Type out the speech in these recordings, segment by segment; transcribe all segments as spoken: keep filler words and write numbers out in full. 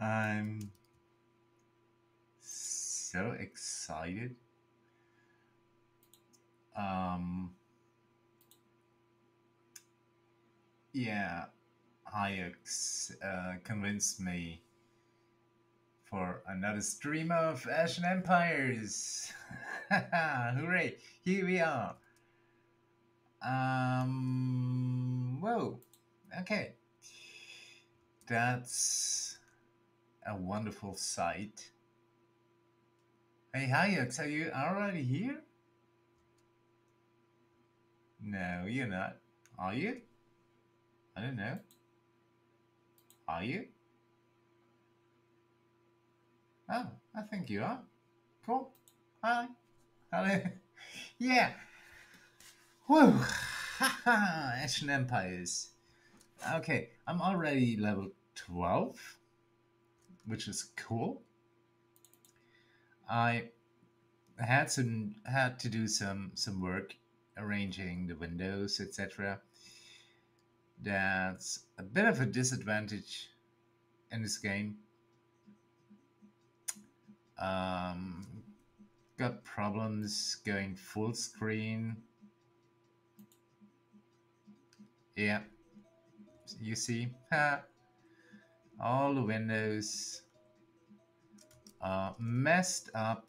I'm so excited. Um, yeah, Hayek uh, convinced me for another stream of Ashen Empires. Hooray! Here we are. Um, whoa. Okay. That's a wonderful sight. Hey, Hayek, are you already here? No, you're not. Are you? I don't know. Are you? Oh, I think you are. Cool. Hi. Hello. Yeah. Whoa. Ashen Empires. Okay, I'm already level twelve, which is cool. I had some had to do some some work arranging the windows, et cetera. That's a bit of a disadvantage in this game. Um, got problems going full screen. Yeah, you see, ha. All the windows are messed up.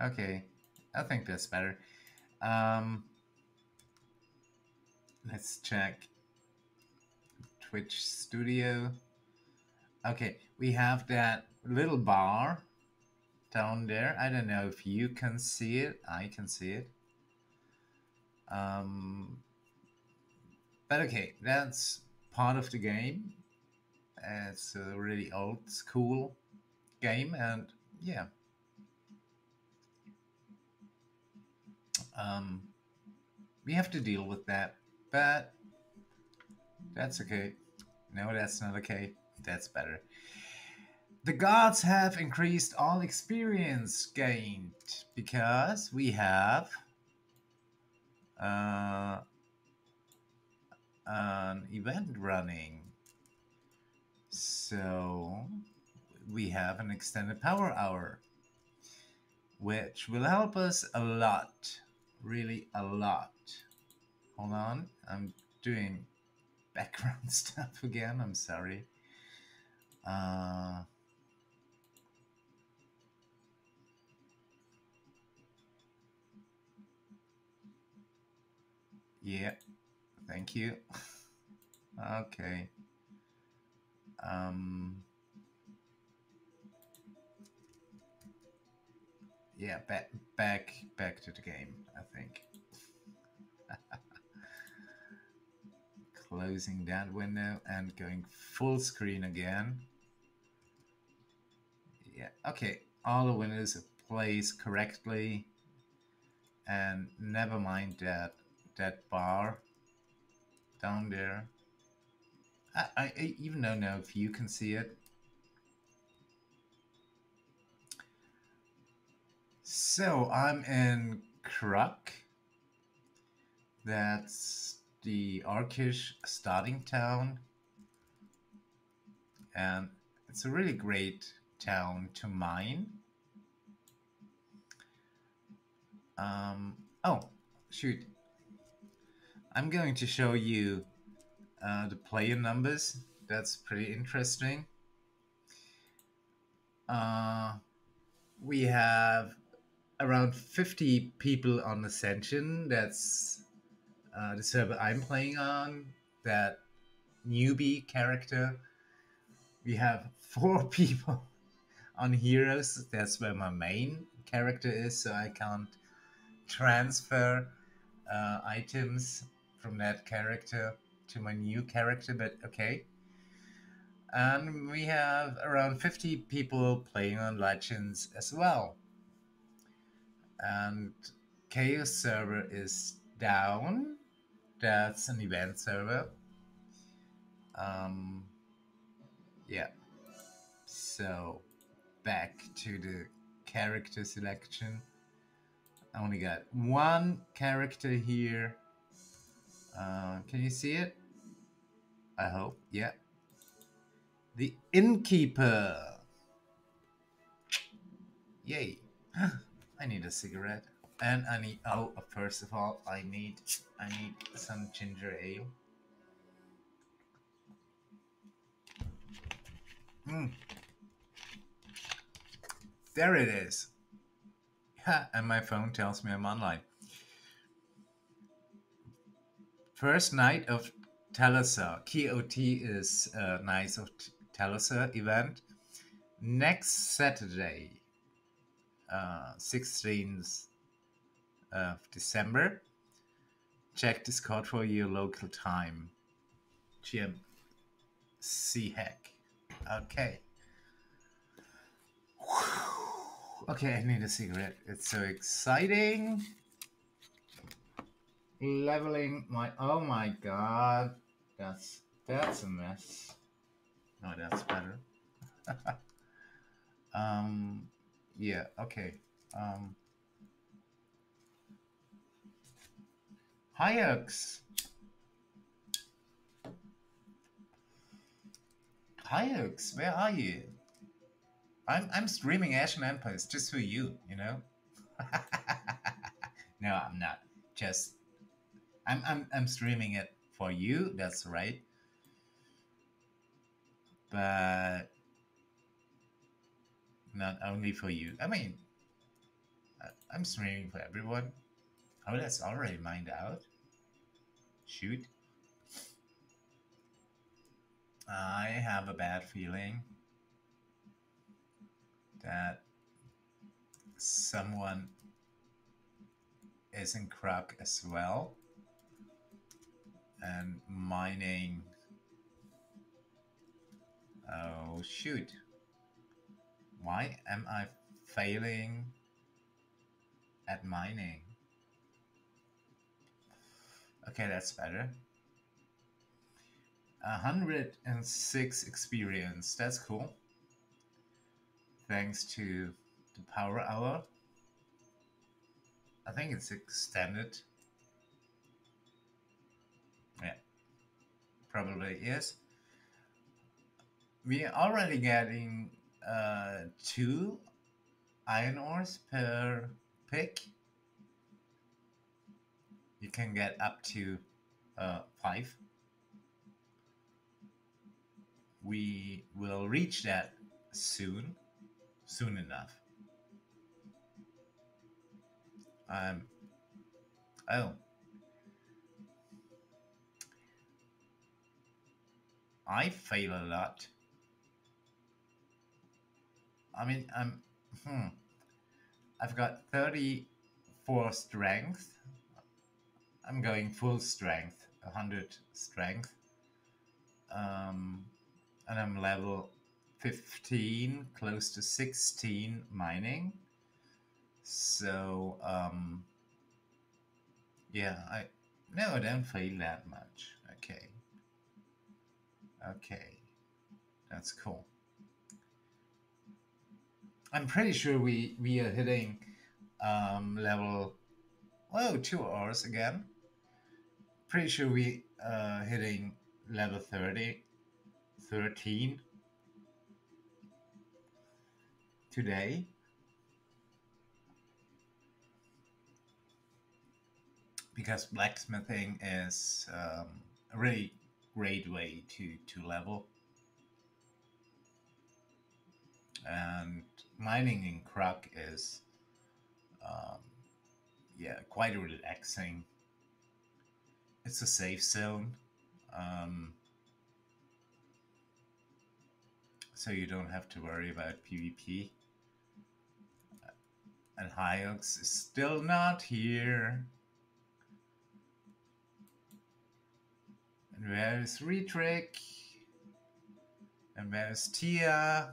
Okay, I think that's better. Um, Let's check Twitch Studio. Okay, we have that little bar down there. I don't know if you can see it. I can see it. Um, but okay, that's part of the game. It's a really old school game, and yeah. Um, we have to deal with that. But that's okay. No, that's not okay. That's better. The gods have increased all experience gained because we have uh, an event running. So we have an extended power hour, which will help us a lot. Really a lot. Hold on, I'm doing background stuff again, I'm sorry. Uh, yeah, thank you. Okay. Um, yeah, back, back, back to the game, I think. Closing that window and going full screen again. Yeah, okay, all the windows are placed correctly. And never mind that that bar down there. I, I, I even don't know if you can see it. So I'm in Kruk. That's the Orcish starting town, and it's a really great town to mine. Um, oh, shoot. I'm going to show you uh, the player numbers. That's pretty interesting. Uh, we have around fifty people on Ascension. That's Uh, the server I'm playing on, that newbie character. We have four people on Heroes. That's where my main character is, so I can't transfer uh, items from that character to my new character, but okay. And we have around fifty people playing on Legends as well. And Chaos server is down. That's an event server. Um, yeah. So back to the character selection. I only got one character here. Uh, can you see it? I hope. Yeah. The Innkeeper. Yay. I need a cigarette. And I need, oh, first of all, I need, I need some ginger ale. Mm. There it is. Ha, and my phone tells me I'm online. First night of Telisar. K O T is uh, Knights of Telisar event. Next Saturday, uh, sixteenth of December. Check Discord for your local time. G M Hayek. Okay. Okay, I need a cigarette. It's so exciting. Leveling my, oh my god. That's that's a mess. No, that's better. um yeah, okay. Um Hiyaux. Hiyaux, where are you? I'm I'm streaming Ashen Empires just for you, you know. No, I'm not. Just I'm I'm I'm streaming it for you. That's right. But not only for you. I mean, I'm streaming for everyone. Oh, that's already mined out. Shoot. I have a bad feeling that someone is in Kruk as well and mining. Oh, shoot. Why am I failing at mining? Okay, that's better. one hundred six experience, that's cool. Thanks to the power hour. I think it's extended. Yeah, probably is. We are already getting uh, two iron ores per pick. You can get up to uh, five. We will reach that soon, soon enough. Um, oh. I fail a lot. I mean, I'm, hmm. I've got thirty-four strength. I'm going full strength, one hundred strength. Um... And I'm level fifteen, close to sixteen mining. So, um, yeah, I, no, I don't fail that much. Okay. Okay. That's cool. I'm pretty sure we, we are hitting um, level, oh, two hours again. Pretty sure we are uh, hitting level thirty. thirteen today. Because blacksmithing is um, a really great way to, to level. And mining in Kruk is um, yeah, quite relaxing. It's a safe zone. Um, So you don't have to worry about PvP. And Hiyaux is still not here. And where is Retrick? And where is Tia?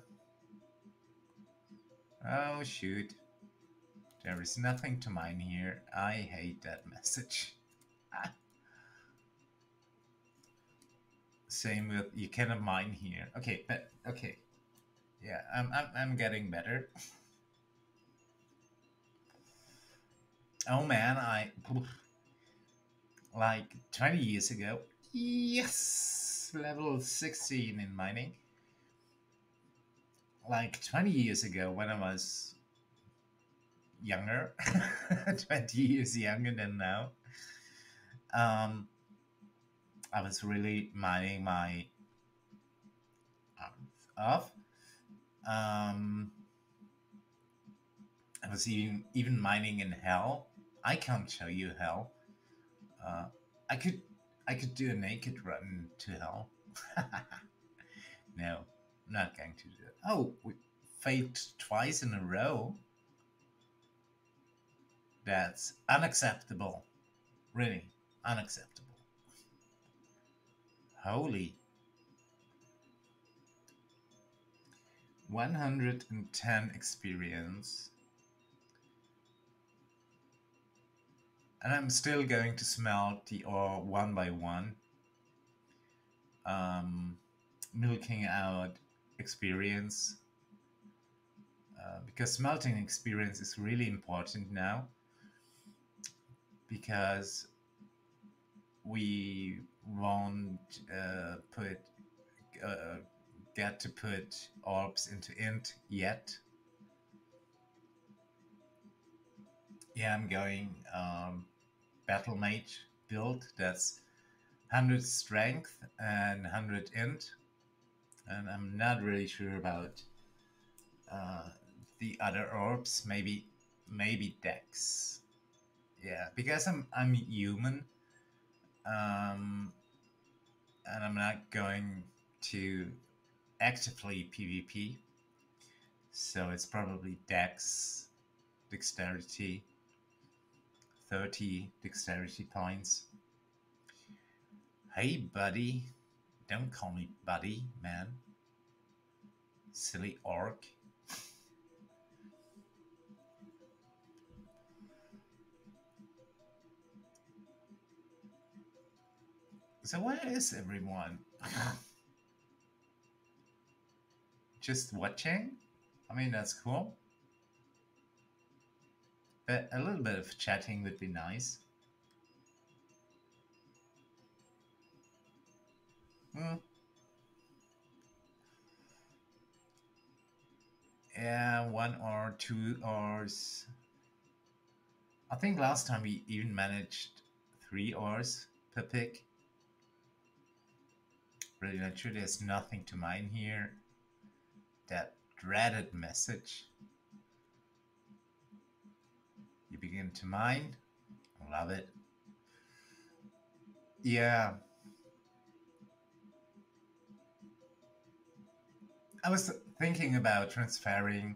Oh shoot. There is nothing to mine here. I hate that message. Same with you cannot mine here. Okay, but okay, yeah, I'm I'm I'm getting better. Oh man, I... like twenty years ago. Yes! Level sixteen in mining. Like twenty years ago when I was younger. twenty years younger than now. Um, I was really mining my arms off. Um, I was even, even mining in hell. I can't show you hell. Uh, I could I could do a naked run to hell. No, I'm not going to do it. Oh, we failed twice in a row. That's unacceptable. Really, unacceptable. Holy. one hundred ten experience. And I'm still going to smelt the ore one by one. Um, milking out experience. Uh, because smelting experience is really important now. Because we won't uh, put uh, get to put orbs into int yet. Yeah, I'm going... Um, Battle Mage build, that's one hundred strength and one hundred int, and I'm not really sure about uh, the other orbs, maybe maybe dex. Yeah, because I'm, I'm human, um, and I'm not going to actively PvP, so it's probably dex, dexterity, thirty dexterity points. Hey buddy, don't call me buddy, man. Silly orc. So where is everyone? Just watching? I mean, that's cool. But a little bit of chatting would be nice. Hmm. Yeah, one or two hours. I think last time we even managed three hours per pick. Really not sure, there's nothing to mine here. That dreaded message. You begin to mine. Love it. Yeah. I was thinking about transferring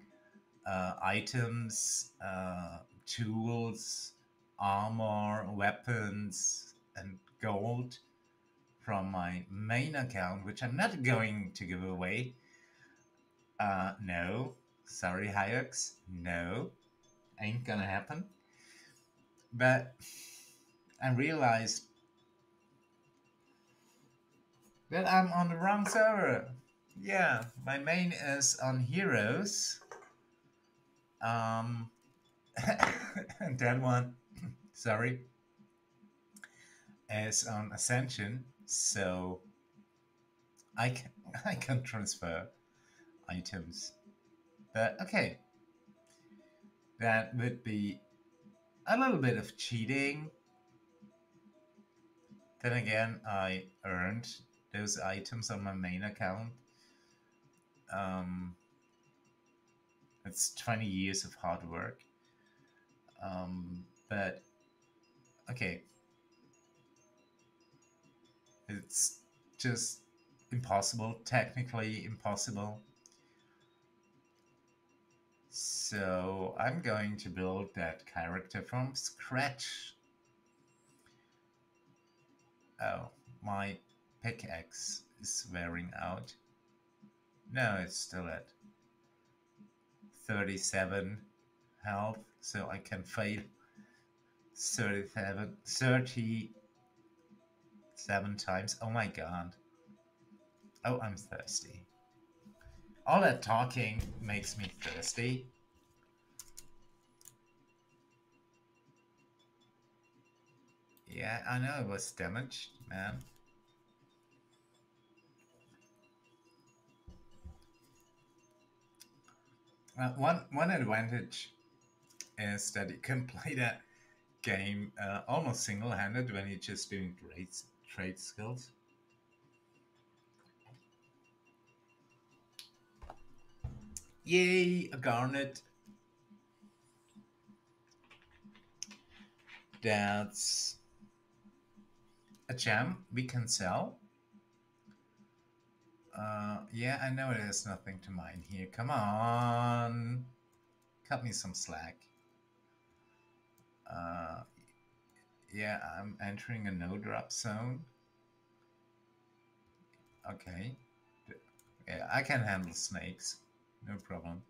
uh, items, uh, tools, armor, weapons, and gold from my main account, which I'm not going to give away. Uh, no. Sorry, Hayek. No. Ain't gonna happen. But I realized that I'm on the wrong server. Yeah, my main is on Heroes. Um, that one, sorry, is on Ascension. So I can I can transfer items. But okay. That would be a little bit of cheating. Then again, I earned those items on my main account. Um, it's twenty years of hard work. Um, but, okay. It's just impossible, technically impossible. So I'm going to build that character from scratch. Oh, my pickaxe is wearing out. No, it's still at thirty-seven health, so I can fail thirty-seven, thirty-seven times. Oh my god. Oh, I'm thirsty. All that talking makes me thirsty. Yeah, I know it was damaged, man. Uh, one one advantage is that you can play that game uh, almost single-handed when you're just doing trade trade skills. Yay, a garnet. That's a gem we can sell. Uh, yeah, I know there's nothing to mine here. Come on. Cut me some slack. Uh, yeah, I'm entering a no-drop zone. Okay. Yeah, I can handle snakes. No problem.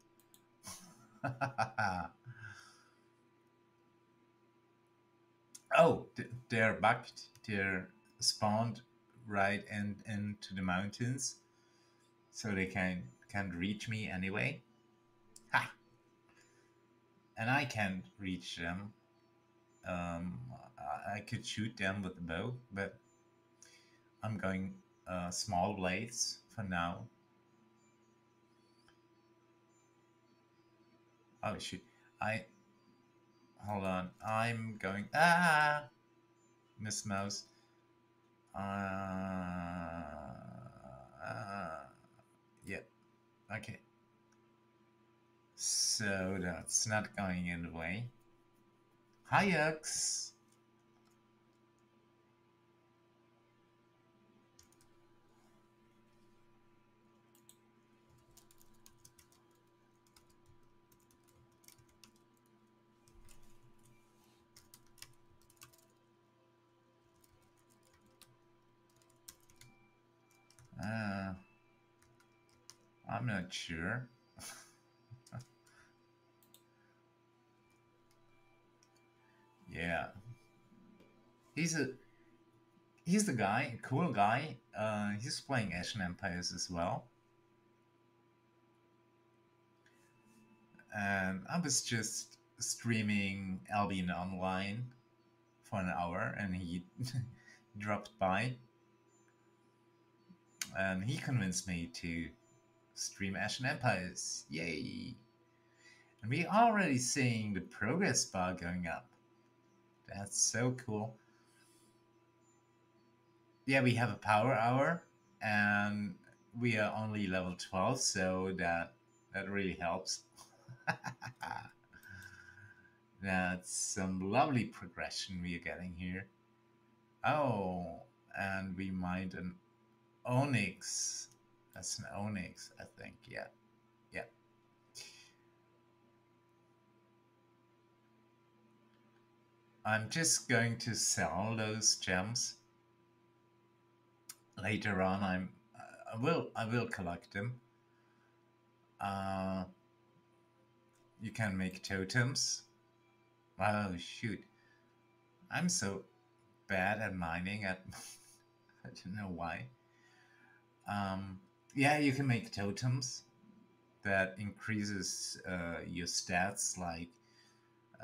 Oh, they're bugged. They're spawned right and in, into the mountains, so they can can't reach me anyway. Ha! And I can't reach them. Um, I could shoot them with a bow, but I'm going uh, small blades for now. Oh shoot! I. Hold on, I'm going... Ah! Miss Mouse. Uh, uh, yeah. Okay. So that's not going in the way. Hiyaux! Uh, I'm not sure. Yeah, he's a he's the guy, cool guy. Uh, he's playing Ashen Empires as well, and I was just streaming Albion Online for an hour, and he dropped by. And he convinced me to stream Ashen Empires. Yay! And we're already seeing the progress bar going up. That's so cool. Yeah, we have a power hour, and we are only level twelve, so that that really helps. That's some lovely progression we are getting here. Oh, and we might... An Onyx. That's an Onyx, I think. Yeah. Yeah. I'm just going to sell those gems. Later on, I'm I will I will collect them. Uh you can make totems. Oh shoot. I'm so bad at mining at I don't know why. Um, yeah, you can make totems that increases uh, your stats, like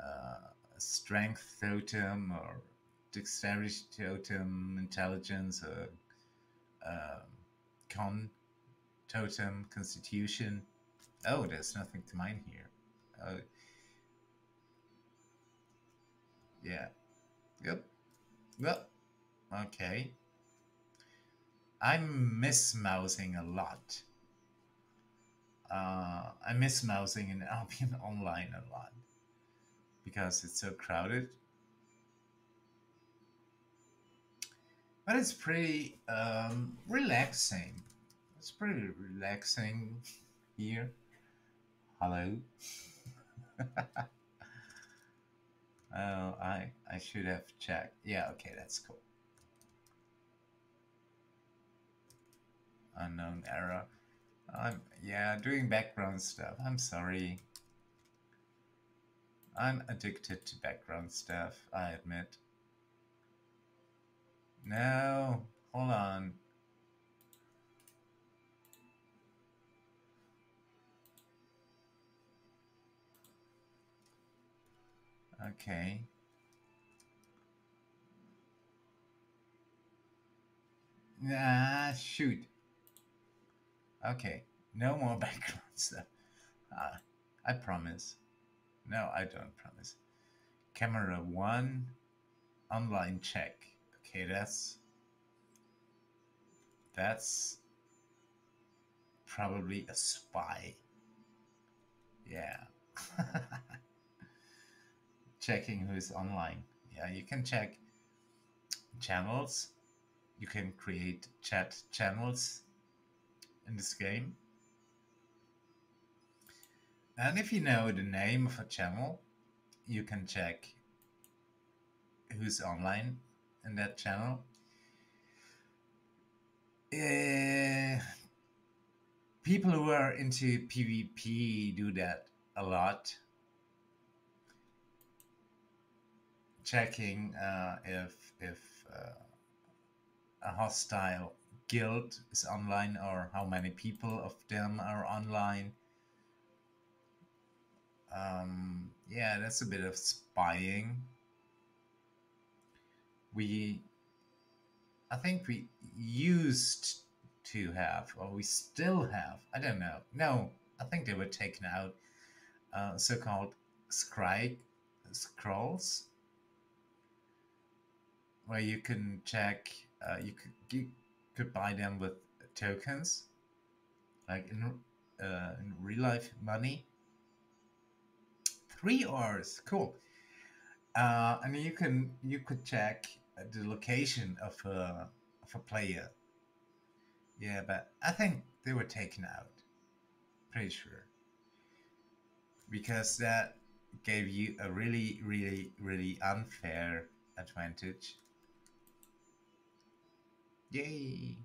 uh, a strength totem or dexterity totem, intelligence, or uh, con totem, constitution. Oh, there's nothing to mine here. Uh, yeah. Yep. Well, okay. I'm mismousing a lot. Uh, I'm mismousing in Albion Online a lot because it's so crowded. But it's pretty um, relaxing. It's pretty relaxing here. Hello. Oh, I I should have checked. Yeah. Okay, that's cool. Unknown error. I'm yeah doing background stuff. I'm sorry. I'm addicted to background stuff. I admit. No, hold on. Okay. Ah, shoot. Okay, no more background stuff. Ah, I promise. No, I don't promise. Camera one, online check. Okay, that's... That's... probably a spy. Yeah. Checking who's online. Yeah, you can check channels. You can create chat channels in this game. And if you know the name of a channel, you can check who's online in that channel. Uh, people who are into PvP do that a lot. Checking uh, if if uh, a hostile guild is online, or how many people of them are online. Um, yeah, that's a bit of spying. We, I think we used to have, or we still have, I don't know. No, I think they were taken out. Uh, so-called scry scrolls, where you can check. Uh, you could you could buy them with tokens, like in uh, in real life money. Three R's, cool. Uh, and you can you could check the location of a of a player. Yeah, but I think they were taken out. Pretty sure. Because that gave you a really, really, really unfair advantage. Yay!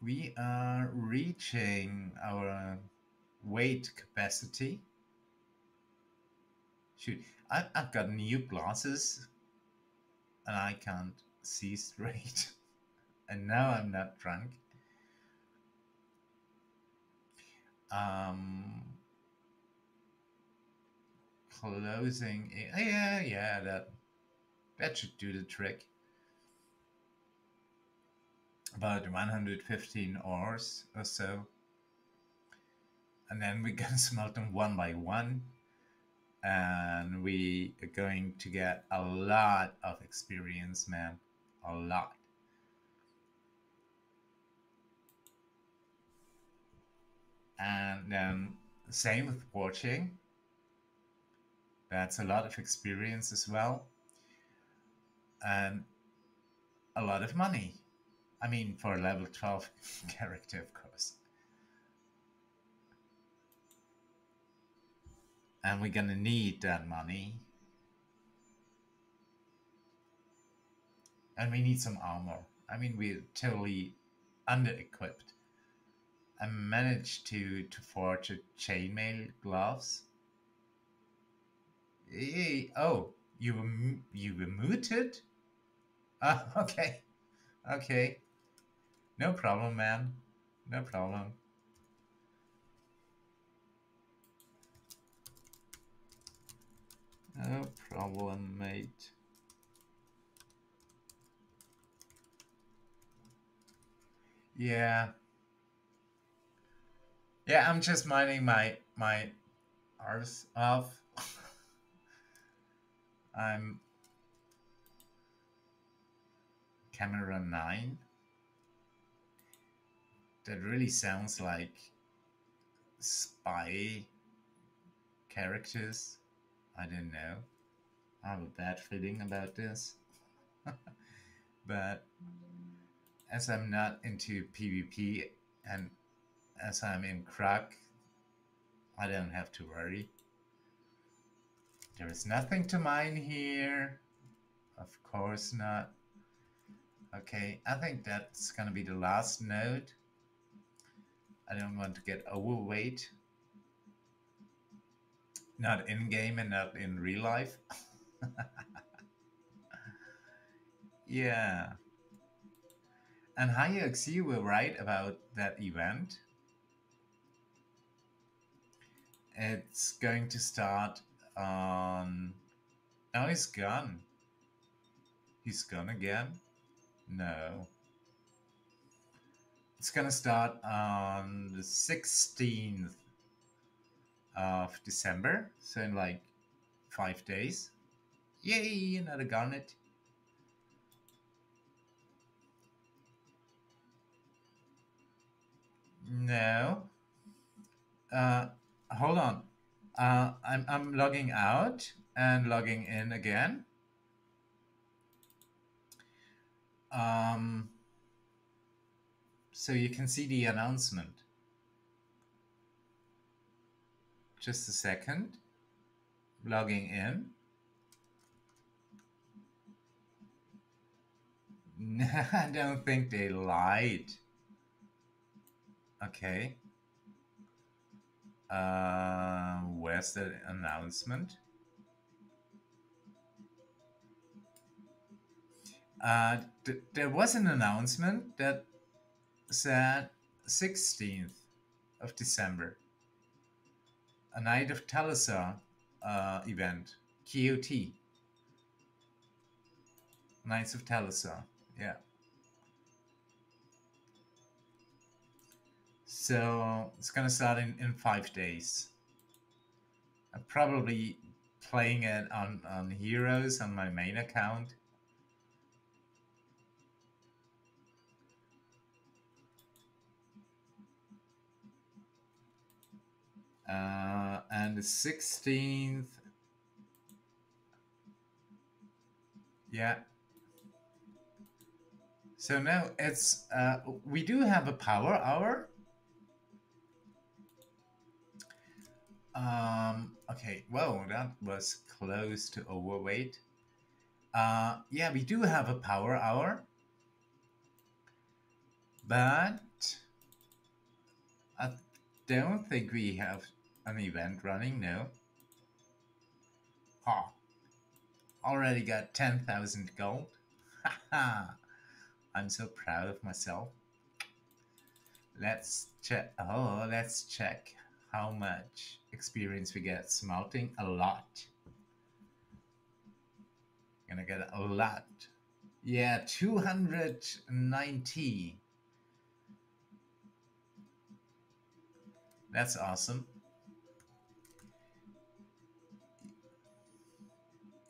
We are reaching our weight capacity. Shoot, I've, I've got new glasses and I can't see straight. And now I'm not drunk. Um, closing, yeah, yeah, that that should do the trick. About one hundred fifteen ores or so, and then we're gonna smelt them one by one, and we are going to get a lot of experience, man, a lot. And then same with watching. That's a lot of experience as well. And a lot of money. I mean, for a level twelve character, of course. And we're gonna need that money. And we need some armor. I mean, we're totally under-equipped. I managed to, to forge a chainmail gloves. Hey, oh, you were, you were muted? Ah, okay. Okay. No problem, man. No problem. No problem, mate. Yeah. Yeah, I'm just mining my my arse off. I'm camera nine. That really sounds like spy characters. I don't know. I have a bad feeling about this. But as I'm not into PvP and as I'm in Kruk, I don't have to worry. There is nothing to mine here. Of course not. Okay, I think that's gonna be the last node. I don't want to get overweight. Not in game and not in real life. Yeah. And Hayek, you were right about that event. It's going to start on... Oh, he's gone. He's gone again? No. It's gonna start on the sixteenth of December, so in like five days. Yay, another garnet. No. Uh, hold on. Uh, I'm I'm logging out and logging in again. Um, so you can see the announcement. Just a second. Logging in. No, I don't think they lied. Okay. Uh, where's the announcement? Uh, th there was an announcement that said sixteenth of December, a Knight of Telisar uh, event, Q O T, Knights of Telisar, yeah. So it's gonna start in, in five days. I'm probably playing it on, on Heroes on my main account. Uh, and the sixteenth, yeah. So now it's, uh, we do have a power hour. Um, okay, whoa, that was close to overweight. Uh, yeah, we do have a power hour. But I don't think we have an event running, no. Ha! Huh. Already got ten thousand gold. Haha! I'm so proud of myself. Let's check. Oh, let's check how much experience we get. Smelting, a lot. Gonna get a lot. Yeah, two hundred ninety. That's awesome.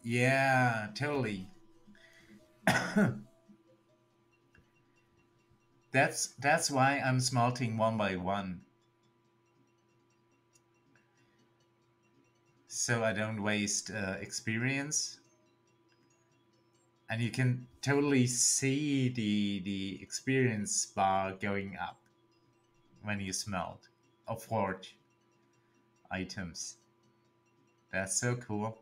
Yeah, totally. that's that's why I'm smelting one by one. So I don't waste uh, experience. And you can totally see the the experience bar going up when you smelt or forge items. That's so cool.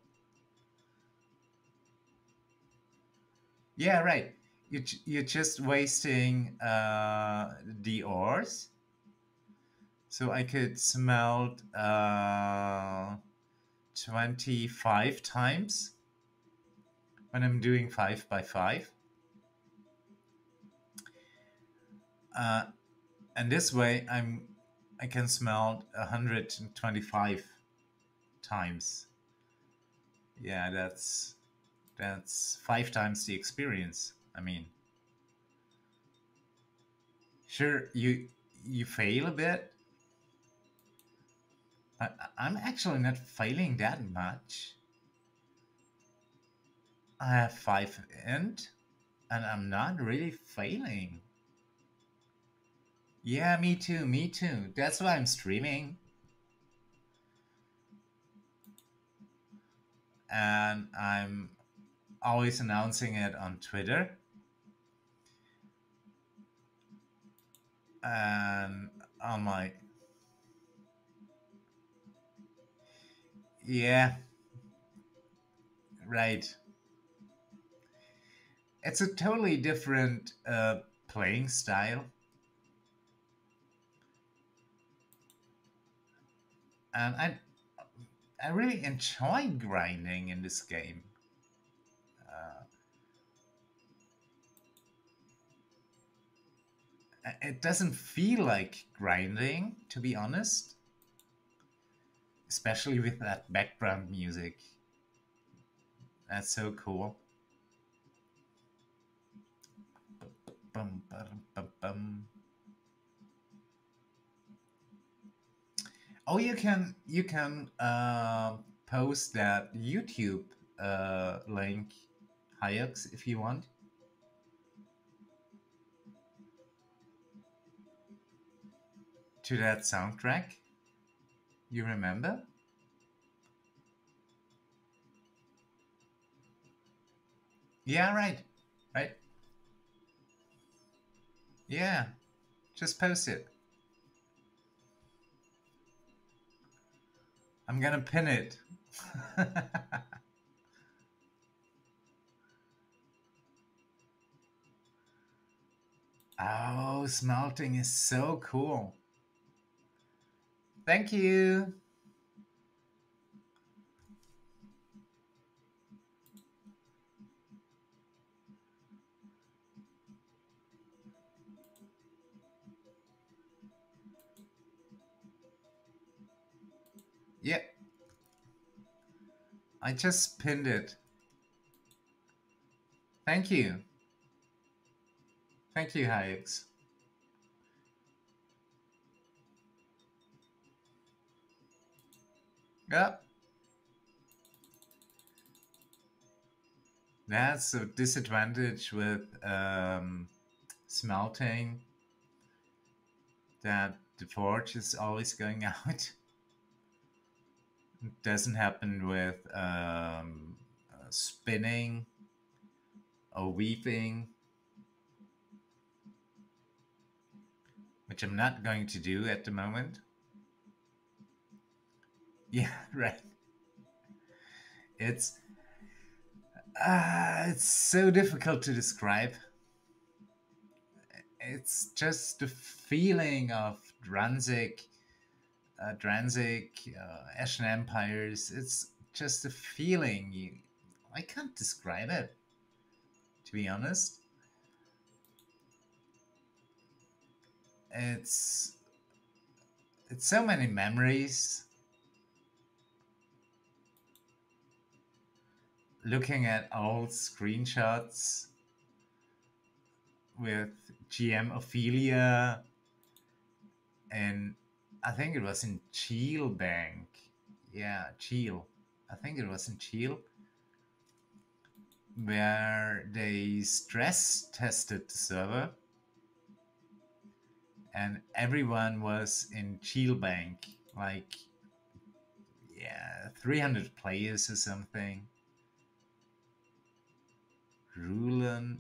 Yeah, right. You you're just wasting uh, the ores. So I could smelt uh, twenty-five times when I'm doing five by five. Uh, and this way I'm I can smelt one hundred twenty-five times. Yeah, that's that's five times the experience. I mean, sure, you you fail a bit. I, I'm actually not failing that much. I have five int, and I'm not really failing. Yeah, me too, me too. That's why I'm streaming. And I'm always announcing it on Twitter. And on my... Yeah. Right. It's a totally different uh, playing style. And I, I really enjoy grinding in this game. Uh, it doesn't feel like grinding, to be honest. Especially with that background music. That's so cool. bum, bum, bum, bum. Oh, you can you can uh, post that YouTube uh, link, Hiyaux, if you want. To that soundtrack, you remember? Yeah, right, right. Yeah, just post it. I'm gonna pin it. Oh, smelting is so cool. Thank you. Yeah, I just pinned it. Thank you. Thank you, Hiyaux. Yep. That's a disadvantage with um, smelting, that the forge is always going out. It doesn't happen with um, uh, spinning or weaving, which I'm not going to do at the moment. Yeah, right. It's uh, it's so difficult to describe. It's just the feeling of Dransik, uh, Dransik, uh, Ashen Empires. It's just a feeling. You, I can't describe it, to be honest. It's it's so many memories. Looking at old screenshots with G M Ophelia, and I think it was in Chill Bank. Yeah, Chill. I think it was in Chill, where they stress tested the server, and everyone was in Chill Bank, like, yeah, three hundred players or something. Rulan,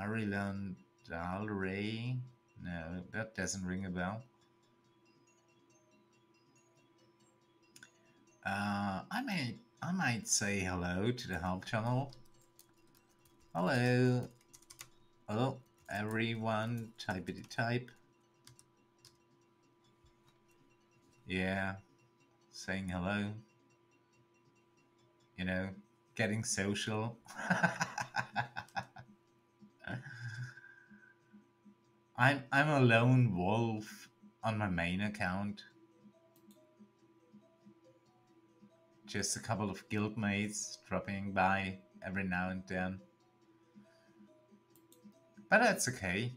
Arilan, Dalray. No, that doesn't ring a bell. Uh, I might, I might say hello to the help channel. Hello, hello, everyone. Typeity type. Yeah, saying hello. You know, getting social. I'm I'm a lone wolf on my main account. Just a couple of guildmates dropping by every now and then. But that's okay.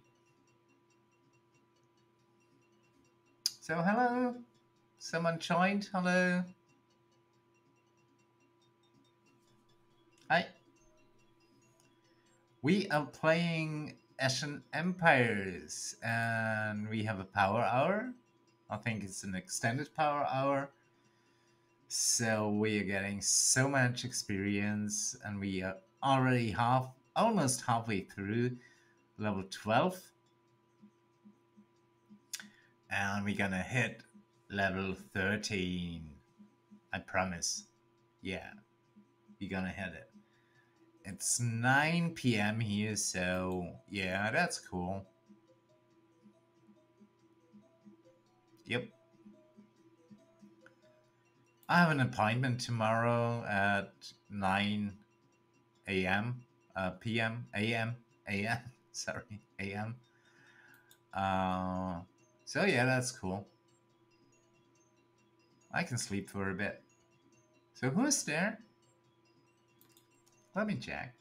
So hello. Someone joined. Hello. Hi. We are playing Ashen Empires, and we have a power hour. I think it's an extended power hour. So we are getting so much experience, and we are already half, almost halfway through level twelve. And we're gonna hit level thirteen. I promise. Yeah, we're gonna hit it. It's nine P M here, so yeah, that's cool. Yep. I have an appointment tomorrow at nine A M Uh, P M A M A M Sorry, A M Uh, so yeah, that's cool. I can sleep for a bit. So who's there? Let me check.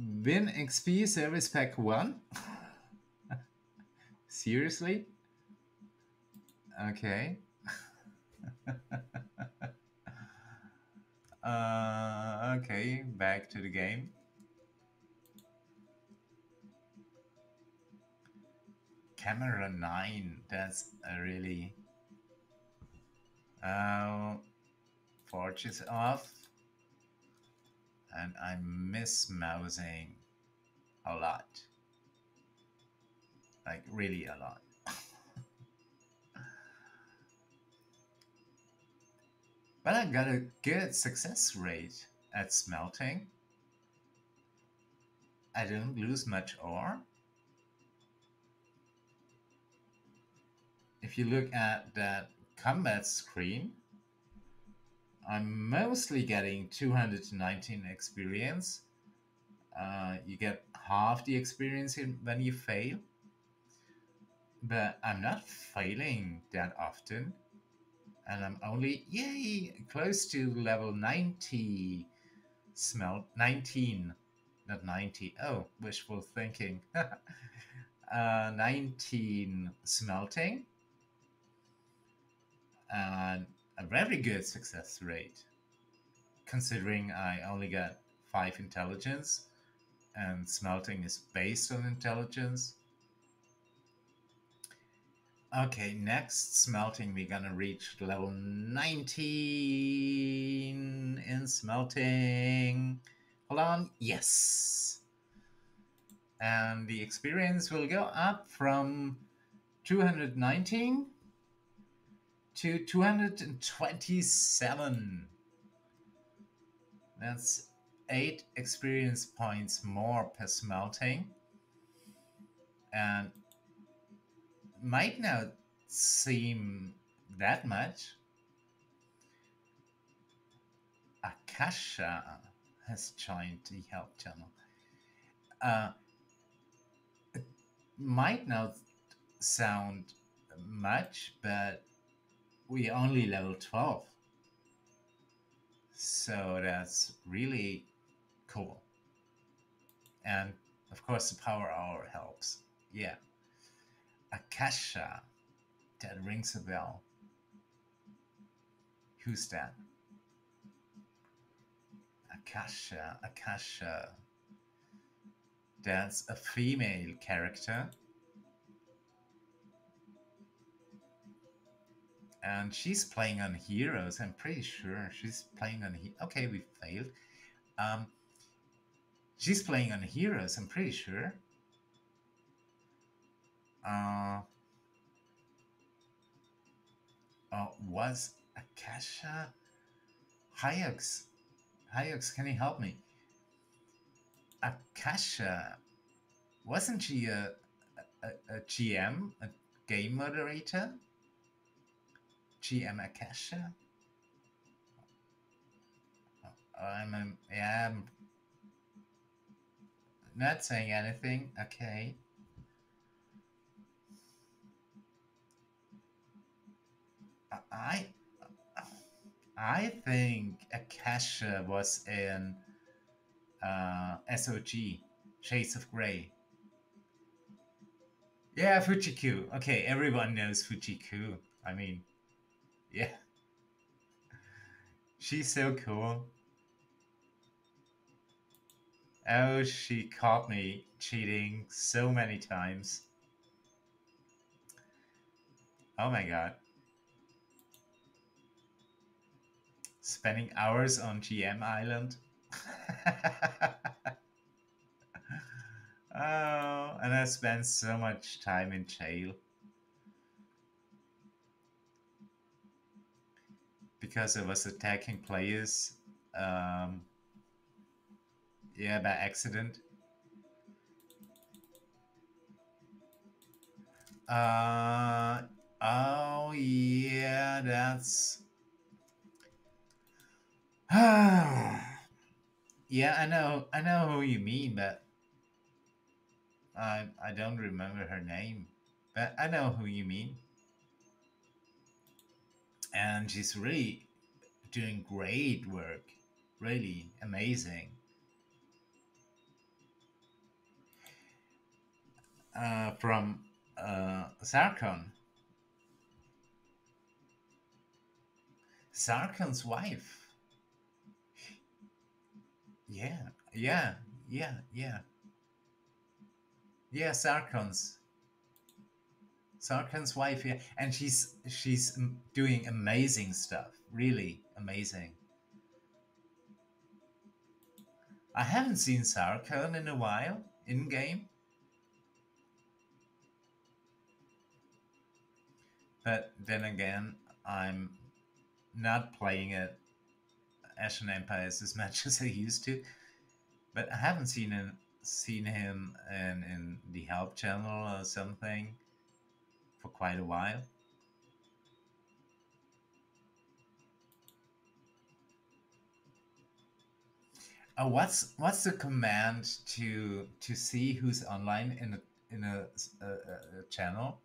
Win X P Service Pack one? Seriously? Okay. uh, okay, back to the game. Camera nine, that's a really... Uh, Forge is off. And I'm mismousing a lot. Like, really a lot. But I got a good success rate at smelting. I didn't lose much ore. If you look at that combat screen, I'm mostly getting two hundred nineteen experience. Uh, you get half the experience when you fail. But I'm not failing that often. And I'm only, yay, close to level ninety smelt, nineteen, not ninety, oh, wishful thinking, uh, nineteen smelting, and a very good success rate, considering I only got five intelligence, and smelting is based on intelligence. Okay, next smelting, we're gonna reach level nineteen in smelting. Hold on, yes. And the experience will go up from two hundred nineteen to two hundred twenty-seven. That's eight experience points more per smelting. And might not seem that much. Akasha has joined the help channel. Uh, it might not sound much, but we are only level twelve. So that's really cool. And of course the power hour helps. Yeah. Akasha, that rings a bell. Who's that? Akasha, Akasha. That's a female character. And she's playing on Heroes, I'm pretty sure. She's playing on He- Okay, we failed. Um, she's playing on Heroes, I'm pretty sure. Uh, uh, was Akasha? Hiyaux, Hiyaux, can you help me? Akasha, wasn't she a, a, a G M, a game moderator? G M Akasha? I'm, I'm, yeah, I'm not saying anything, okay. I I think Akasha was in uh, S O G, Shades of Grey. Yeah, Fujiko. Okay, everyone knows Fujiko. I mean, yeah. She's so cool. Oh, she caught me cheating so many times. Oh my god. Spending hours on G M Island. Oh, and I spent so much time in jail. Because I was attacking players. Um, yeah, by accident. Uh, oh, yeah, that's... Yeah, I know, I know who you mean, but I I don't remember her name, but I know who you mean, and she's really doing great work, really amazing. uh, from uh, Sarkhan. Sarkhan's wife. Yeah, yeah, yeah, yeah. Yeah, Sarkhan's. Sarkhan's wife here, yeah. And she's she's doing amazing stuff. Really amazing. I haven't seen Sarkhan in a while in game, but then again, I'm not playing it Ashen Empires as much as I used to. But I haven't seen him seen him in, in the help channel or something for quite a while. Oh, what's what's the command to to see who's online in a in a, a, a channel?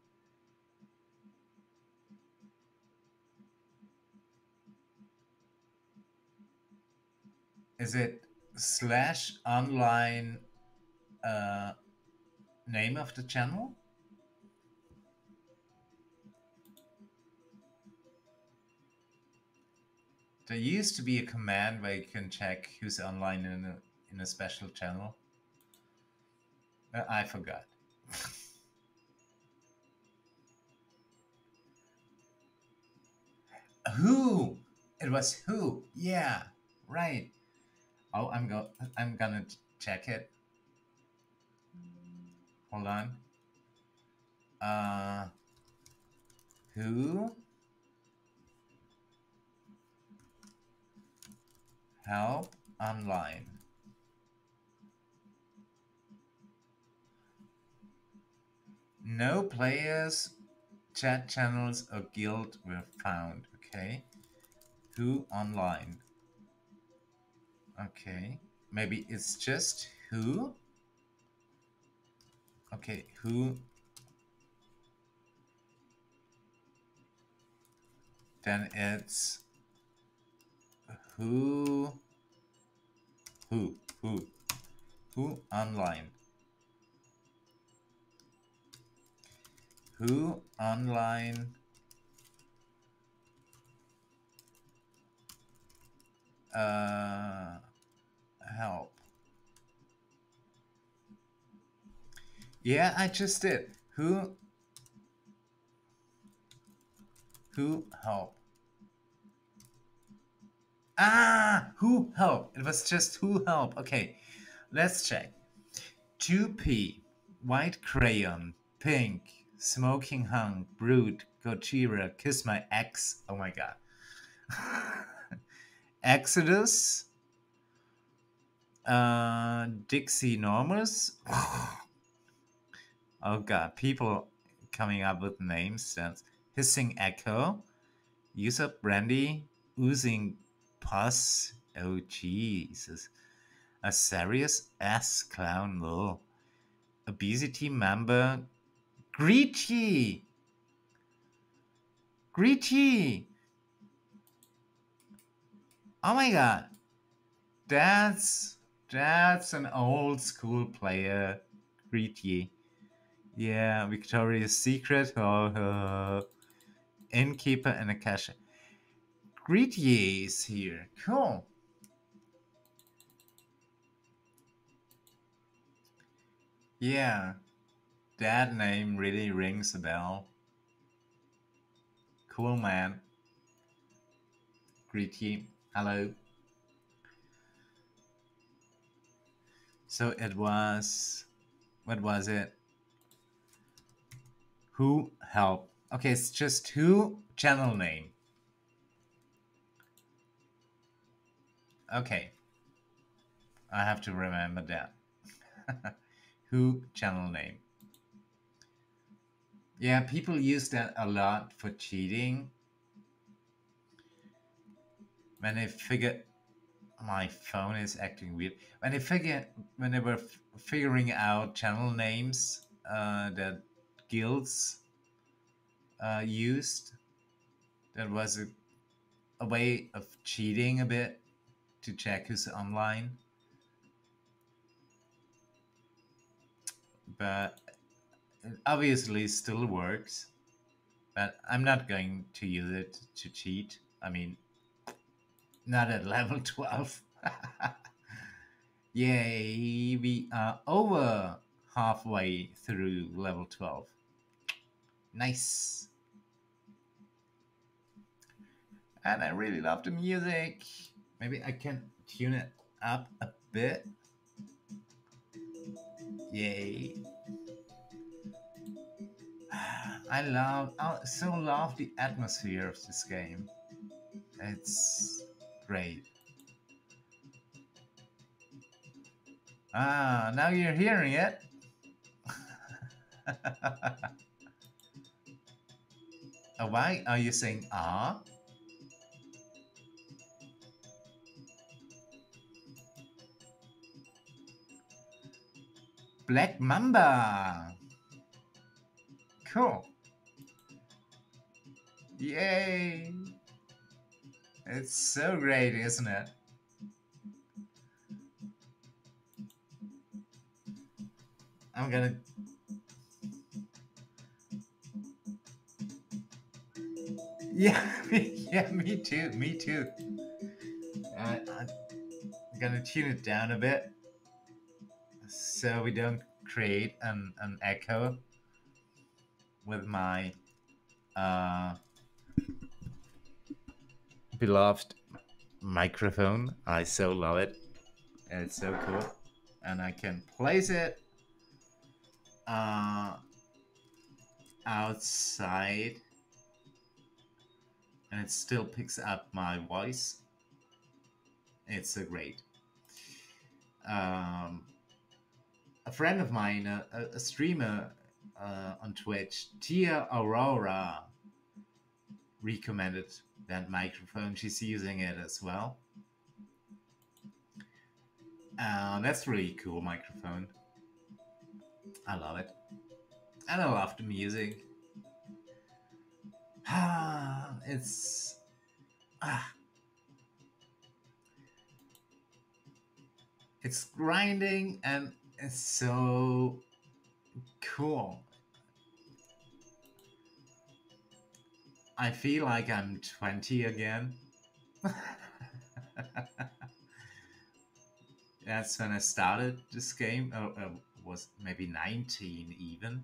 Is it slash online uh, name of the channel? There used to be a command where you can check who's online in a, in a special channel. Uh, I forgot. Who? It was who? Yeah, right. Oh, I'm go. I'm gonna check it. Hold on. Uh, who? Help online. No players, chat channels, or guild were found. Okay. Who online? Okay. Maybe it's just who? Okay, who? Then it's Who, who, who, who online? Who online? Uh, help. Yeah, I just did. Who, who help? Ah, who help? It was just who help. Okay, let's check. two P, White Crayon, Pink, Smoking Hung, Brute, Gojira, Kiss My Ex. Oh my god. Exodus, uh, Dixie Normus. Oh god, people coming up with names. That's Hissing Echo, Usup Brandy, Oozing Pus, oh Jesus, a serious ass clown lol, Obesity Member, Greetye, Greetye, oh my god, that's, that's an old school player, Greetye, yeah, Victoria's Secret, oh, oh. Innkeeper and Akasha. Greetye is here. Cool. Yeah. That name really rings a bell. Cool, man. Greetye. Hello. So it was... What was it? Who help? Okay, it's just who channel name. Okay, I have to remember that. Who channel name? Yeah, people use that a lot for cheating. When they figure my phone is acting weird. When they figure when they were f figuring out channel names uh, that guilds uh, used, that was a, a way of cheating a bit. To check who's online, but it obviously still works, but I'm not going to use it to cheat. I mean, not at level twelve. Yay, we are over halfway through level twelve. Nice. And I really love the music. Maybe I can tune it up a bit. Yay. I love, I so love the atmosphere of this game. It's great. Ah, now you're hearing it. Oh, why are you saying ah? Black Mamba. Cool. Yay. It's so great, isn't it? I'm gonna... Yeah, me, yeah, me too, me too. Uh, I'm gonna tune it down a bit. So we don't create an, an echo with my uh, beloved microphone. I so love it. It's so cool. And I can place it uh, outside and it still picks up my voice. It's so great. Um, A friend of mine, a, a streamer uh, on Twitch, Tia Aurora, recommended that microphone. She's using it as well. Uh, that's really cool microphone. I love it. And I love the music. Ah, it's... Ah. It's grinding and... It's so cool. I feel like I'm twenty again. That's when I started this game. Oh, I was maybe nineteen even.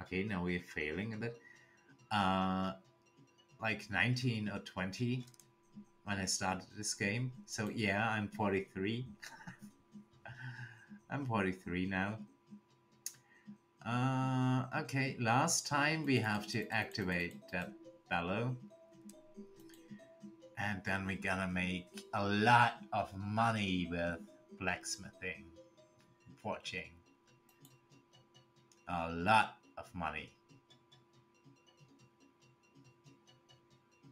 Okay, now we're failing a bit. Uh, like nineteen or twenty when I started this game. So yeah, I'm forty-three. I'm forty-three now. Uh, okay, last time we have to activate that bellow. And then we're gonna make a lot of money with blacksmithing, forging. A lot of money.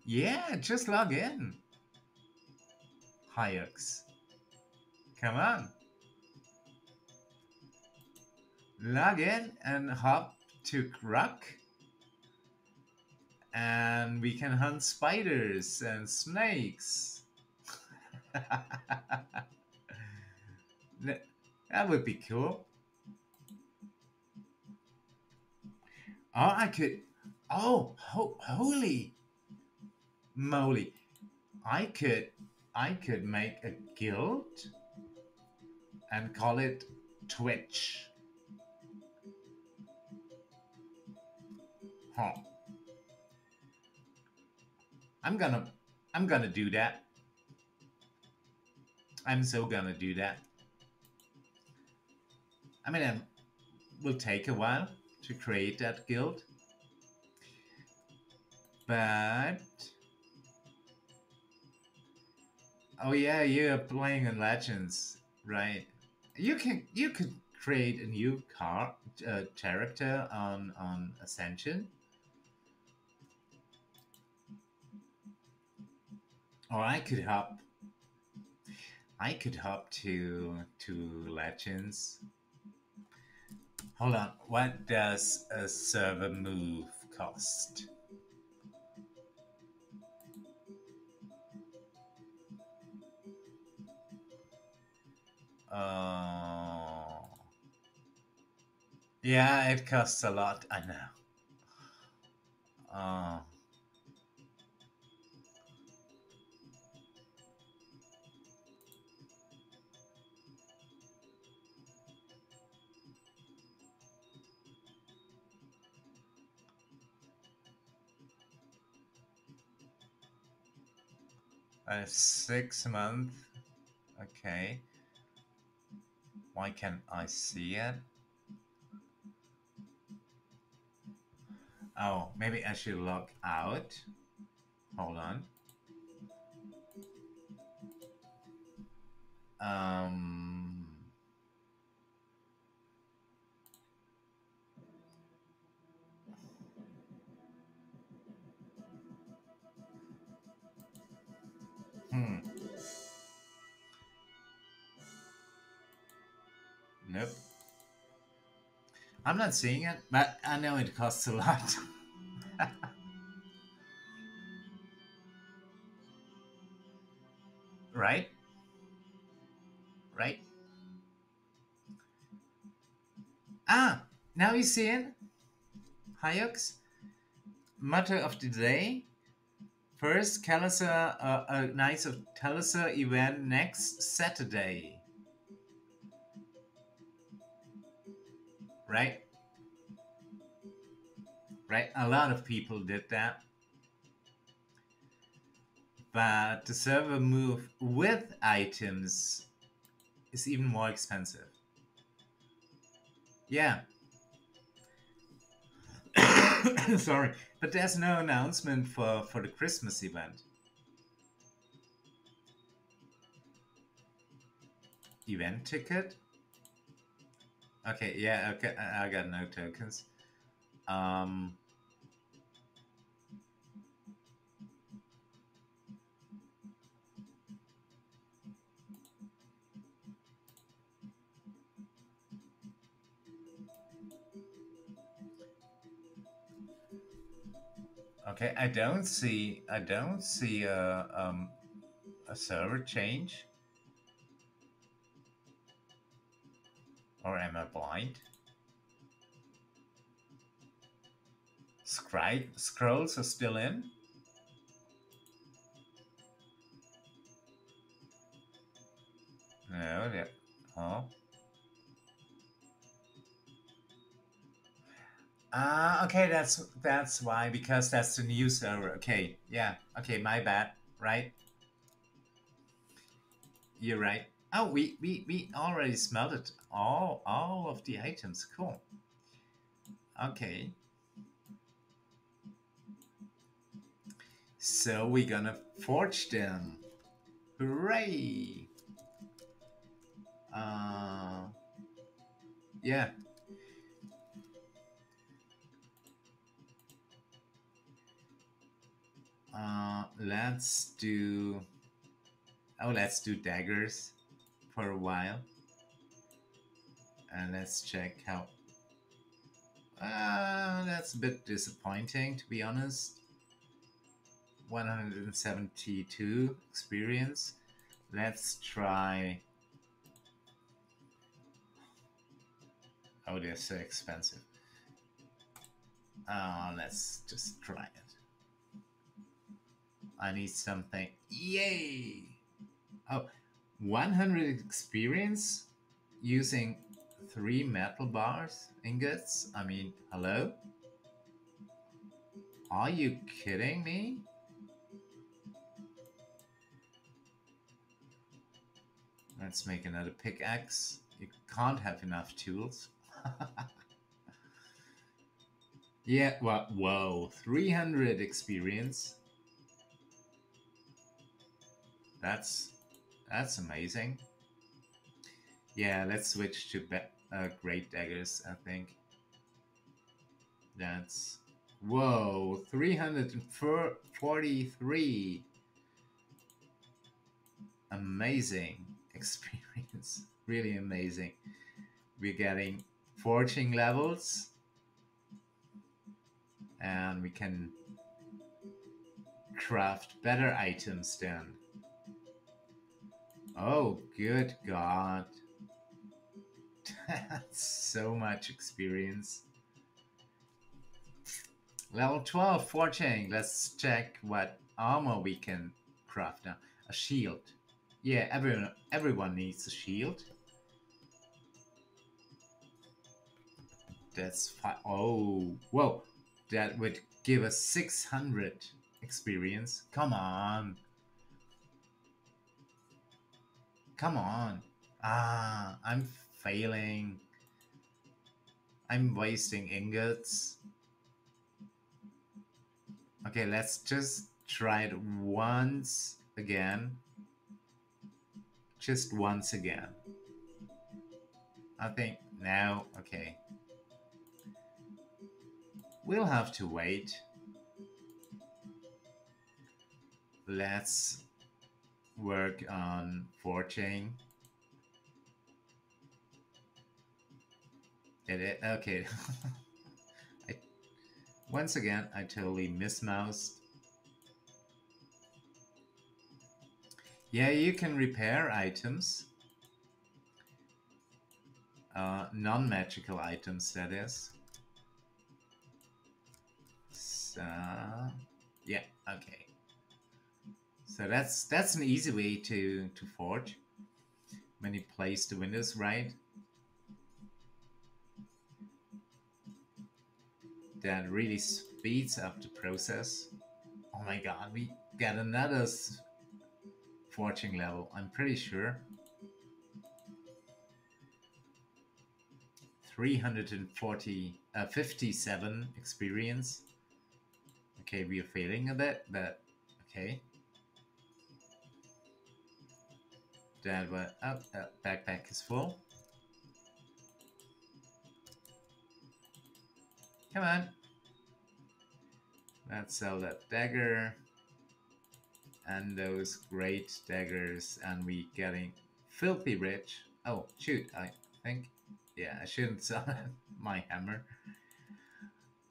Yeah, just log in. Hiyaux. Come on. Log in and hop to Kruk, and we can hunt spiders and snakes. That would be cool. Oh, I could... Oh, ho holy moly. I could... I could make a guild and call it Twitch. Huh. I'm gonna, I'm gonna do that. I'm so gonna do that. I mean, it will take a while to create that guild. But... Oh yeah, you're playing in Legends, right? You can, you could create a new car, uh, character on, on Ascension. Or I could hop. I could hop to to Legends. Hold on. What does a server move cost? Uh, Yeah, it costs a lot, I know. Uh, uh, six months. Okay. Why can't I see it? Oh, maybe I should log out. Hold on. Um, hmm. Nope. I'm not seeing it, but I know it costs a lot. Right? Right? Ah, now you see it? Hiyaux. Motto of the day. First, Telisar, uh, uh, Knights of Telisar event next Saturday. Right? Right? A lot of people did that. But the server move with items is even more expensive. Yeah. Sorry. But there's no announcement for, for the Christmas event. Event ticket? Okay, yeah, okay, I got no tokens. Um, okay, I don't see, I don't see a, um, a server change. Or am I blind? Scry scrolls are still in? No, yeah. Oh. Ah, uh, okay, that's that's why, because that's the new server. Okay, yeah. Okay, my bad, right? You're right. Oh, we, we, we already smelled it. All, all of the items. Cool. Okay. So we're gonna forge them. Hooray! Uh, yeah. Uh, let's do... Oh, let's do daggers for a while. And let's check how... Uh, that's a bit disappointing, to be honest. one hundred seventy-two experience. Let's try... Oh, they're so expensive. Uh, let's just try it. I need something. Yay! Oh, one hundred experience using... Three metal bars, ingots? I mean, hello? Are you kidding me? Let's make another pickaxe. You can't have enough tools. Yeah, well, whoa, three hundred experience. That's, that's amazing. Yeah, let's switch to uh, great daggers, I think. That's... Whoa, three hundred forty-three! Amazing experience, really amazing. We're getting forging levels. And we can craft better items then. Oh, good God. So much experience. Level twelve, fortune. Let's check what armor we can craft now. A shield. Yeah, everyone, everyone needs a shield. That's five. Oh, whoa. That would give us six hundred experience. Come on. Come on. Ah, I'm failing. I'm wasting ingots. Okay, let's just try it once again. Just once again. I think now, okay. We'll have to wait. Let's work on forging. It, it, okay. I, once again, I totally mismoused. Yeah, you can repair items. Uh, non-magical items, that is. So, yeah, okay. So that's that's an easy way to, to forge. When you place the windows right. That really speeds up the process. Oh my god, we got another forging level, I'm pretty sure. three hundred fifty-seven experience. Okay, we are failing a bit, but okay. That one up, oh, that backpack is full. Come on. Let's sell that dagger. And those great daggers, and we getting filthy rich. Oh shoot, I think. Yeah, I shouldn't sell my hammer.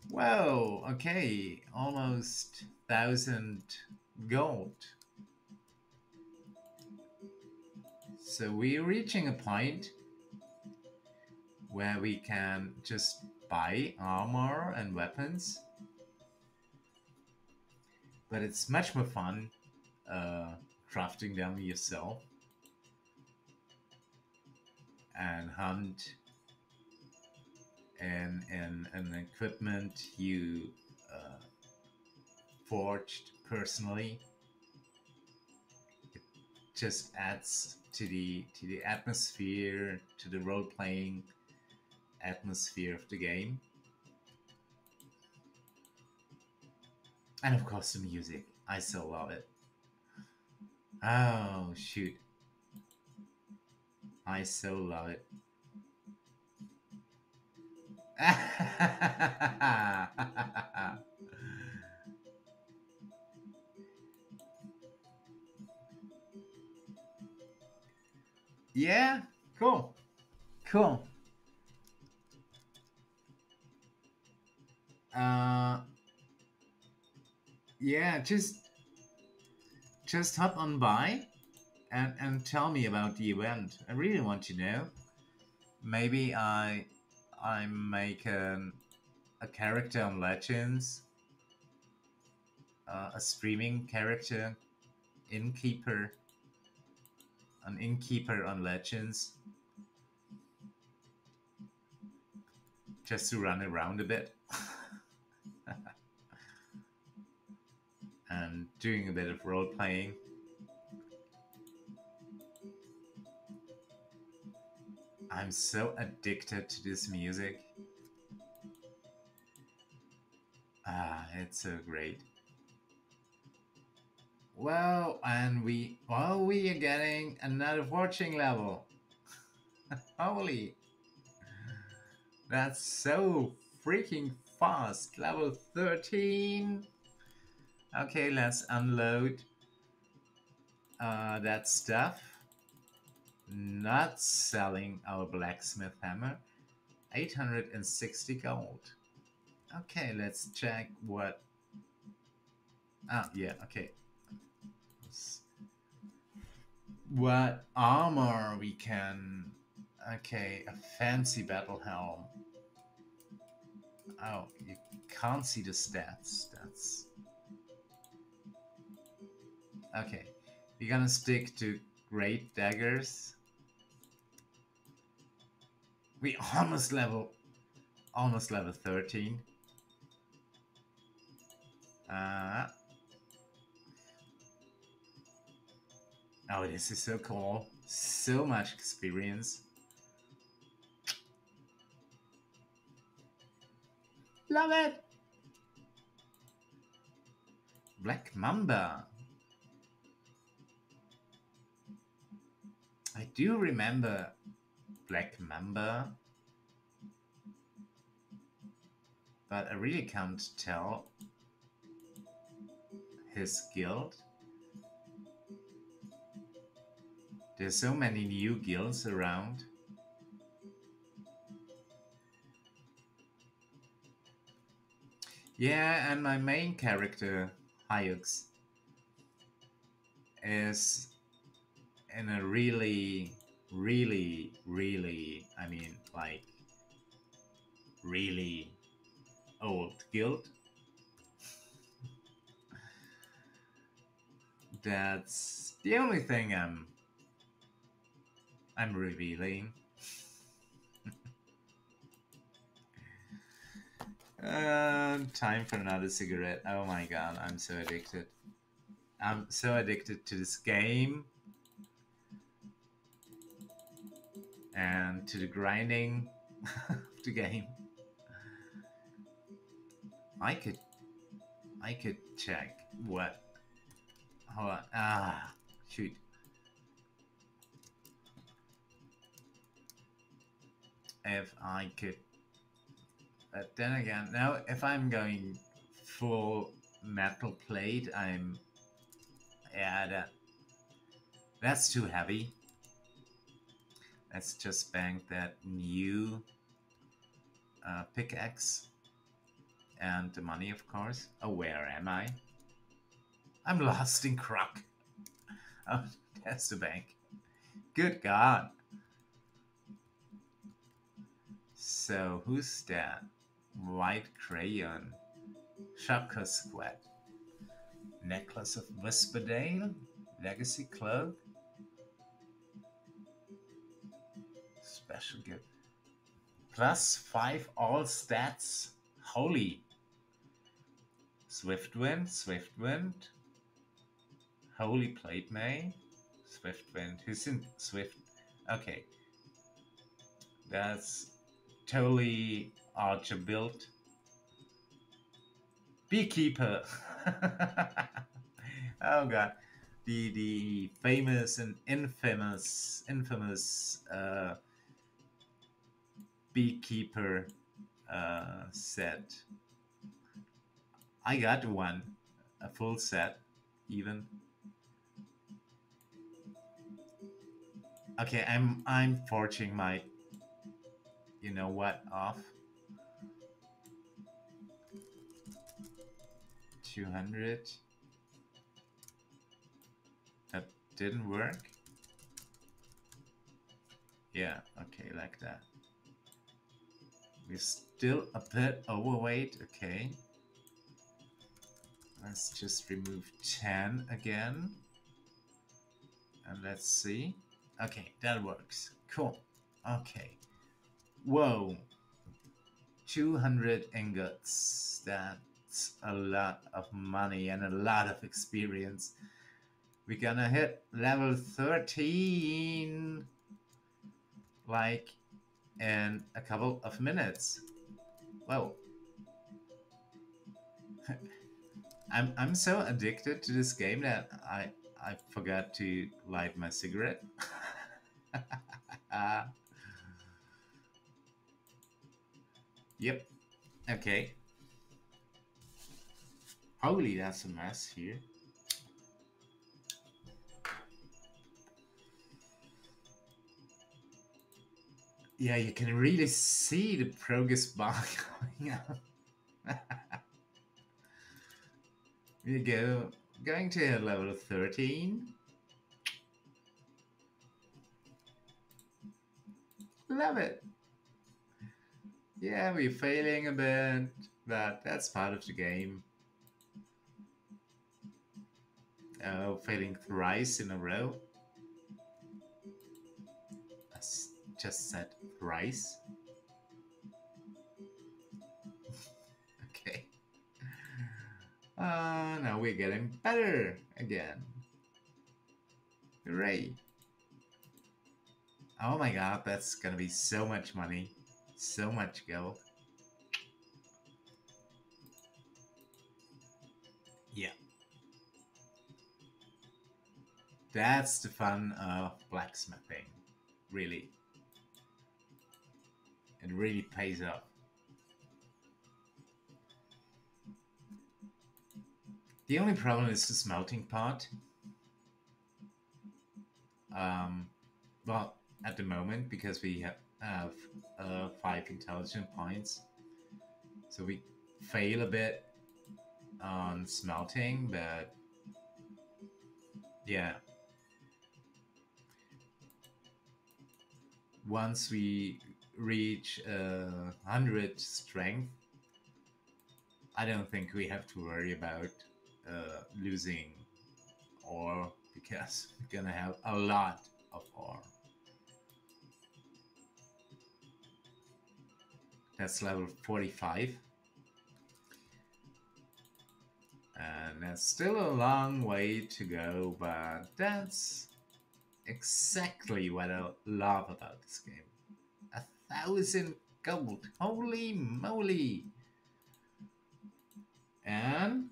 Whoa, okay, almost thousand gold. So we're reaching a point where we can just buy armor and weapons. But it's much more fun Uh, crafting them yourself and hunt and and, and equipment you uh, forged personally. It just adds to the to the atmosphere, to the role-playing atmosphere of the game, and of course the music. I so love it. Oh, shoot. I so love it. Yeah, cool. Cool. Uh, yeah, just... Just hop on by and, and tell me about the event. I really want to know. Maybe I I make an, a character on Legends, uh, a streaming character, innkeeper, an innkeeper on Legends, just to run around a bit. And doing a bit of role-playing. I'm so addicted to this music. Ah, it's so great. Well, and we... Well, we are getting another fortune level. Holy. That's so freaking fast. Level thirteen. Okay, let's unload uh, that stuff. Not selling our blacksmith hammer. eight hundred sixty gold. Okay, let's check what... Ah, yeah, okay. What armor we can Okay, a fancy battle helm. Oh, you can't see the stats. That's... Okay, you're gonna stick to great daggers. We almost level... Almost level thirteen. Uh... Oh, this is so cool. So much experience. Love it! Black Mamba. I do remember Black Mamba, but I really can't tell his guild. There's so many new guilds around. Yeah, and my main character, Hiyaux, is in a really, really, really, I mean, like, really old guild. That's the only thing I'm, I'm revealing. Uh, time for another cigarette. Oh my god, I'm so addicted. I'm so addicted to this game. And to the grinding of the game. I could... I could check what... Hold on. Ah, shoot. If I could... But then again, now if I'm going full metal plate, I'm... Yeah, that, that's too heavy. Let's just bank that new uh, pickaxe. And the money, of course. Oh, where am I? I'm lost in Kruk. Oh, that's the bank. Good God. So, who's that? White Crayon. Shopka Squad. Necklace of Whisperdale. Legacy Cloak. Special gift. Plus five all stats. Holy. Swiftwind, Swiftwind. Holy Plate May. Swiftwind. Who's in Swift? Okay. That's totally archer built. Beekeeper. Oh god. The the famous and infamous infamous uh beekeeper uh set. I got one, a full set even. Okay, I'm I'm forging my you know what off. Two hundred. That didn't work. Yeah, okay, like that. We're still a bit overweight. Okay, let's just remove ten again and let's see. Okay, that works. Cool. Okay, whoa, two hundred ingots. That's a lot of money and a lot of experience. We're gonna hit level thirteen like in a couple of minutes. Whoa. I'm I'm so addicted to this game that I I forgot to light my cigarette. Yep. Okay. Holy, that's a mess here. Yeah, you can really see the progress bar coming up. We go, going to level thirteen. Love it. Yeah, we're failing a bit, but that's part of the game. Oh, failing thrice in a row. I just said thrice. Okay. Uh, now we're getting better again. Hooray. Oh my god, that's gonna be so much money. So much gold. Yeah. That's the fun of blacksmithing, really. It really pays off. The only problem is the smelting part. Um, well, at the moment, because we have uh, uh, five intelligent points, so we fail a bit on smelting, but yeah. Once we reach uh, one hundred strength, I don't think we have to worry about uh, losing ore, because we're gonna have a lot of ore. That's level forty-five. And that's still a long way to go, but that's exactly what I love about this game. A thousand gold. Holy moly. And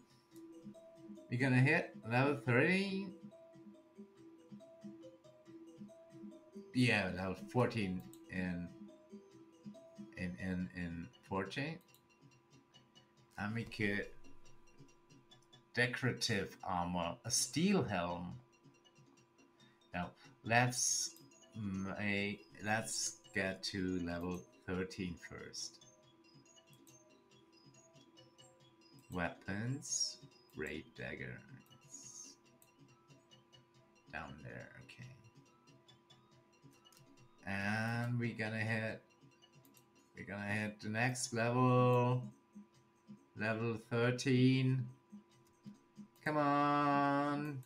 we're gonna hit level thirty. Yeah, level fourteen in in in in four chain. And we could decorative armor, a steel helm. Now let's make, let's get to level thirteen first. Weapons, raid dagger. It's down there, okay. And we're gonna hit, we're gonna hit the next level, level thirteen. Come on.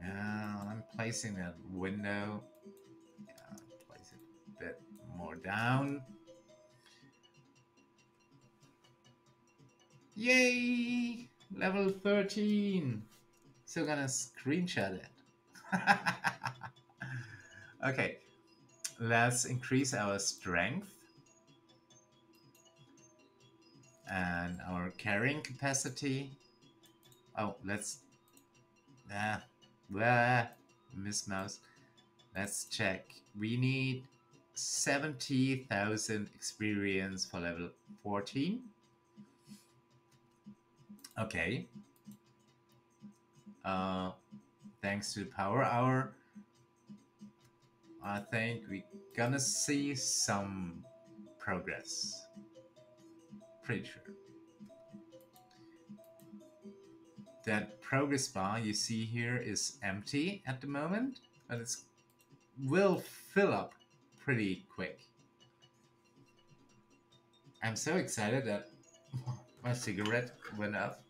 Now I'm placing that window. Yeah, place it a bit more down. Yay! Level thirteen. So gonna screenshot it. Okay. Let's increase our strength and our carrying capacity. Oh, let's ah, blah, Miss Mouse. Let's check. We need seventy thousand experience for level fourteen. Okay. Uh, thanks to Power Hour, I think we're gonna see some progress. Pretty sure. That progress bar you see here is empty at the moment, but it will fill up pretty quick. I'm so excited that my cigarette went up.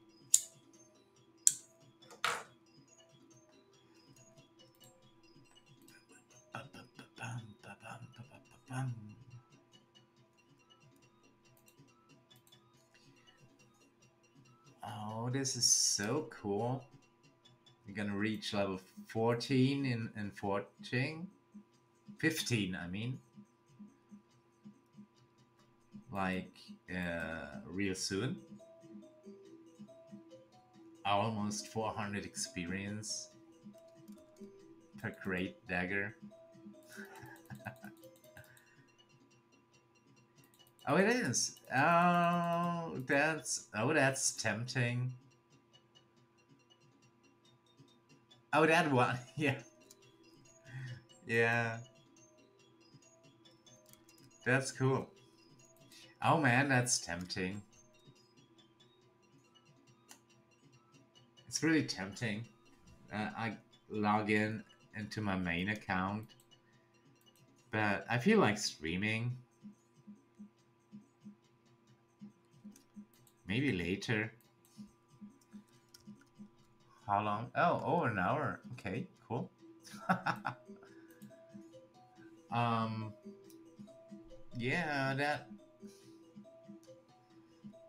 Oh, this is so cool. We're gonna reach level fourteen in, in forging. fifteen, I mean. Like, uh, real soon. Almost four hundred experience per great dagger. Oh, it is. Oh, that's oh, that's tempting. Oh, that one. Yeah, yeah. That's cool. Oh man, that's tempting. It's really tempting. Uh, I log in into my main account, but I feel like streaming. Maybe later. How long? Oh, oh, an hour. Okay, cool. um, yeah, that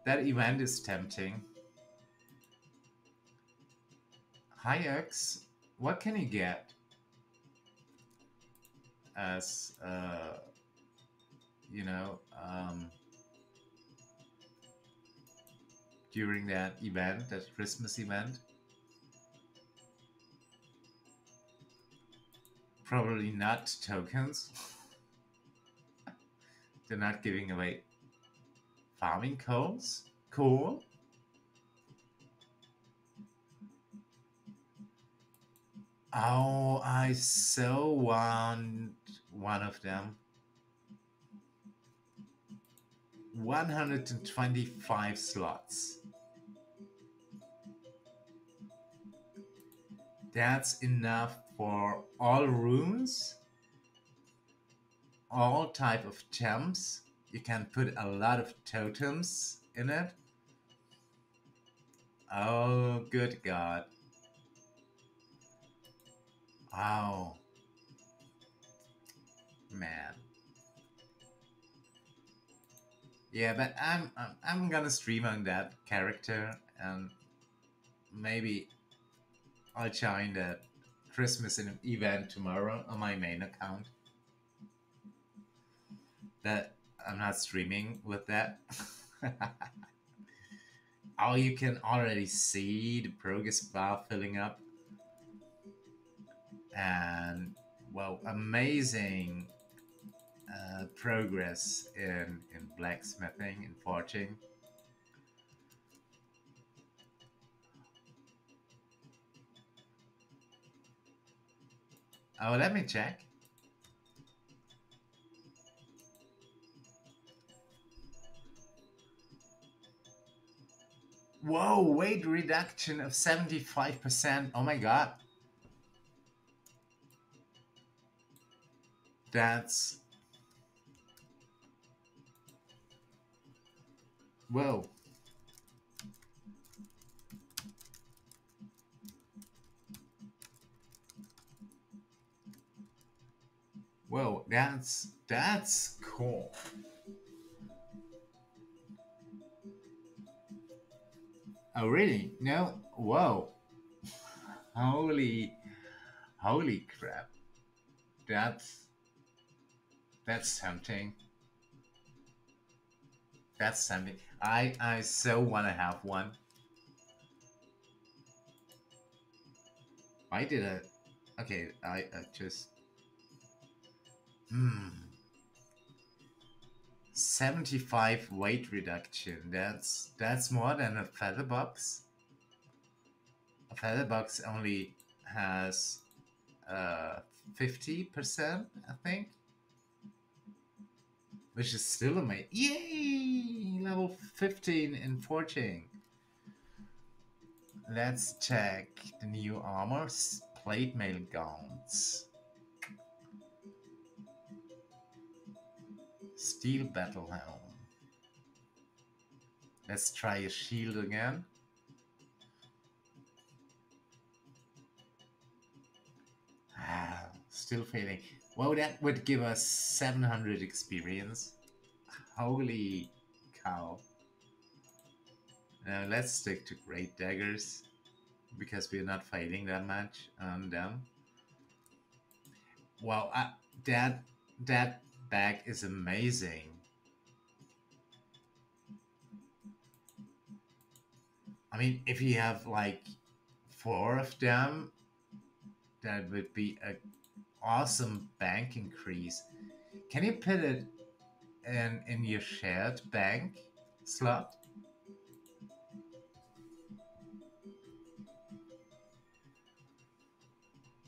that event is tempting. Hayek, what can you get as uh, you know, um, during that event, that Christmas event? Probably not tokens. They're not giving away farming coals. Cool. Oh, I so want one of them. one hundred twenty-five slots. That's enough for all rooms, all type of gems. You can put a lot of totems in it. Oh, good God. Wow. Man. Yeah, but I'm, I'm, I'm gonna stream on that character, and maybe I'll join that Christmas event tomorrow on my main account. That I'm not streaming with that. Oh, you can already see the progress bar filling up. And well, amazing uh, progress in, in blacksmithing and forging. Oh, let me check. Whoa, weight reduction of seventy-five percent. Oh my God. That's... Whoa. Whoa, that's, that's cool. Oh, really? No? Whoa. Holy, holy crap. That's, that's tempting. That's something. I, I so want to have one. I did a... Okay, I, I just... Hmm. seventy-five weight reduction. That's that's more than a feather box. A feather box only has uh fifty percent, I think. Which is still amazing. Yay! Level fifteen in forging. Let's check the new armor, plate mail gaunts. Steel battle helm. Let's try a shield again. Ah, still failing. Well, that would give us seven hundred experience. Holy cow. Now let's stick to great daggers, because we're not fighting that much on them. Well, uh, that... that bag is amazing. I mean, if you have like four of them, that would be an awesome bank increase. Can you put it in, in your shared bank slot?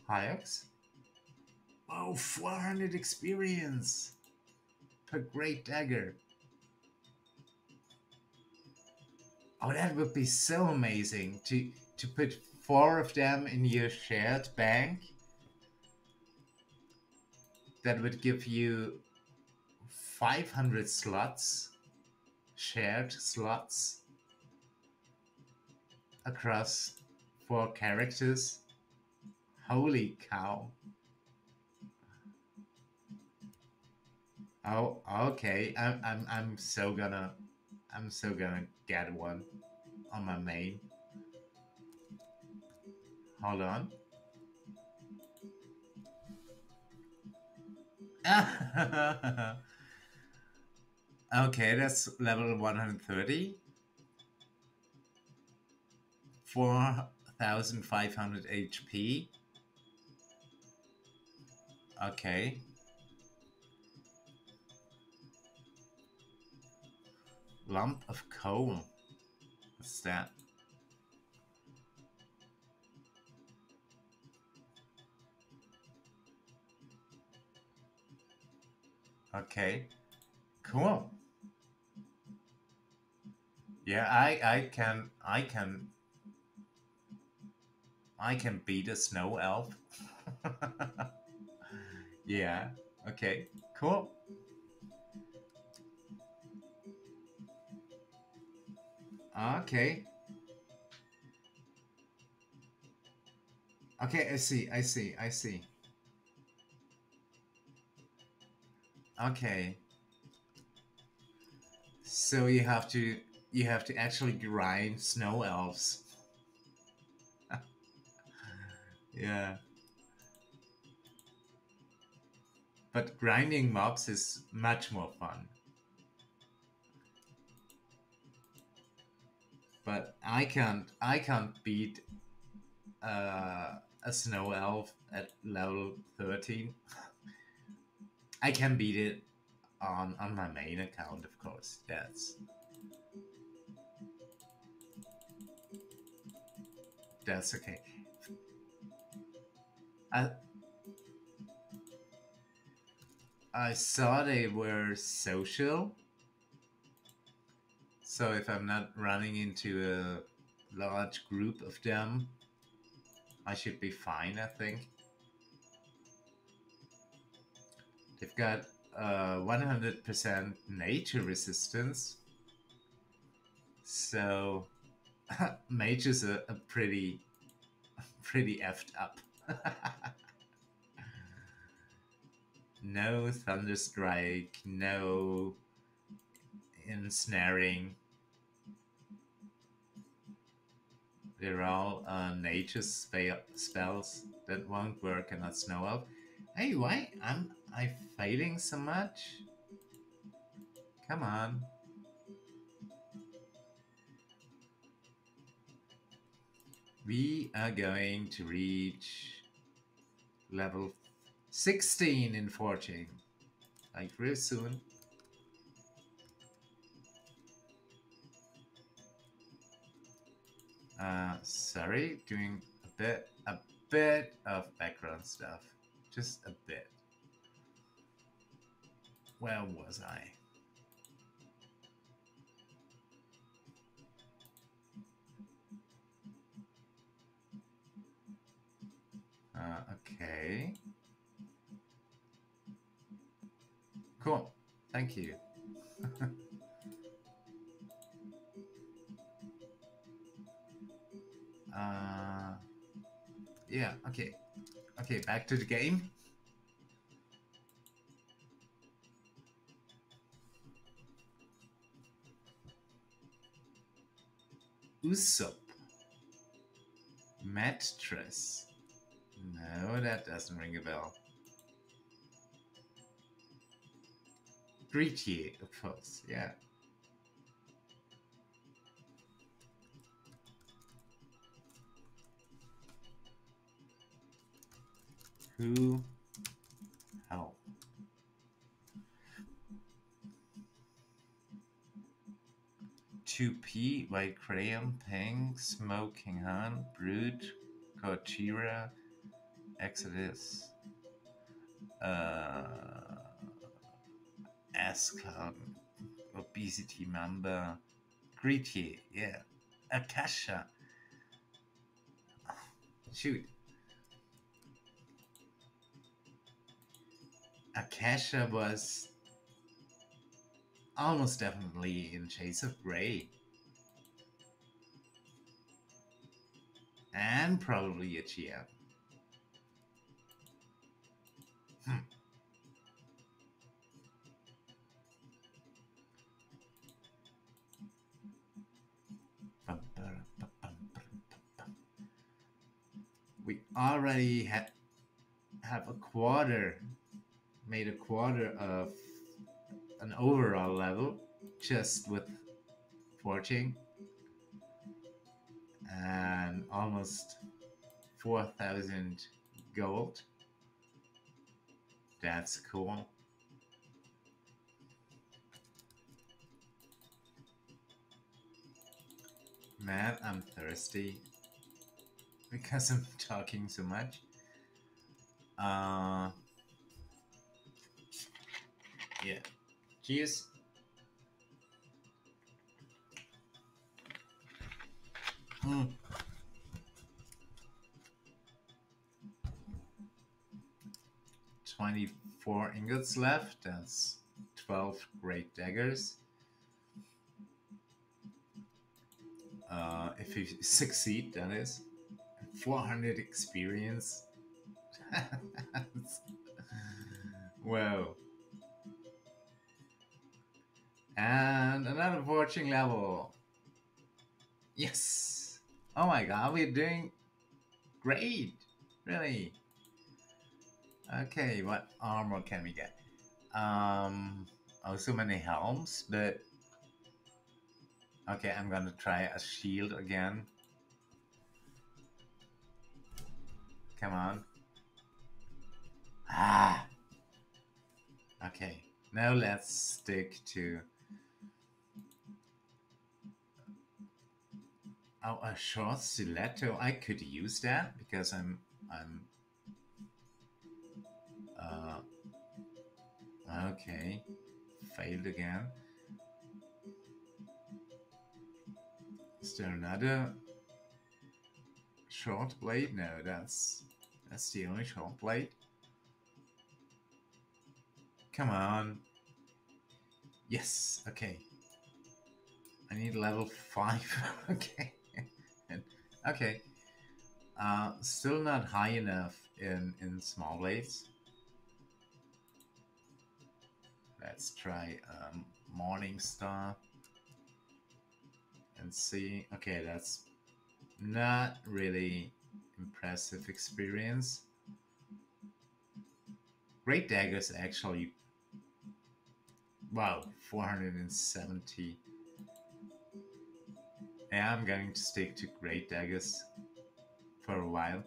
Hiyaux? Oh, four hundred experience per great dagger. Oh, that would be so amazing to to put four of them in your shared bank, that would give you five hundred slots, shared slots, across four characters. Holy cow. Oh, okay. I'm, I'm, I'm so gonna, I'm so gonna get one on my main. Hold on. Okay, that's level one hundred thirty. four thousand five hundred H P. Okay. Lump of coal. What's that? Okay, cool. Yeah, I I can I can I can beat a snow elf. Yeah. Okay. Cool. Okay. Okay. I see. I see. I see. Okay, so you have to you have to actually grind snow elves. Yeah, but grinding mobs is much more fun. But I can't I can't beat uh, a snow elf at level thirteen. I can beat it on, on my main account, of course, that's... That's okay. I, I saw they were social. So if I'm not running into a large group of them, I should be fine, I think. They've got uh, one hundred percent nature resistance, so mages are, are pretty, pretty effed up. No Thunderstrike, no Ensnaring. They're all uh, nature spe spells that won't work and not snow up. Hey, why am I failing so much? Come on. We are going to reach level sixteen in fortune, like real soon. Uh, sorry, doing a bit, a bit of background stuff. Just a bit. Where was I? Uh, okay. Cool. Thank you. uh, yeah, okay. Okay, back to the game. Usopp. Mattress. No, that doesn't ring a bell. Greetye, of course, yeah. Who help? two P, White Crayon, Pink, Smoking Han, Brute, Cortira, Exodus, uh, Sarkhan, Obesity Member, Greetye, yeah, Akasha. Shoot. Akasha was almost definitely in Shades of Grey. And probably a G M. Hmm. We already ha have a quarter, made a quarter of an overall level just with forging, and almost four thousand gold. That's cool. Man, I'm thirsty because I'm talking so much. Uh, yeah. Cheers. Mm. twenty-four ingots left. That's twelve great daggers. Uh, if you succeed, that is. four hundred experience. Wow. And another forging level. Yes. Oh my god, we're doing great. Really. Okay, what armor can we get? Um, oh, so many helms, but... Okay, I'm gonna try a shield again. Come on. Ah! Okay, now let's stick to... Oh, a short stiletto. I could use that because I'm... I'm... Uh... Okay. Failed again. Is there another short blade? No, that's... That's the only short blade. Come on. Yes, okay. I need level five. Okay. Okay. Uh, still not high enough in, in small blades. Let's try um, Morning Star and see. Okay, that's not really impressive experience. Great daggers actually. Wow, four hundred seventy. Yeah, I'm going to stick to great daggers for a while.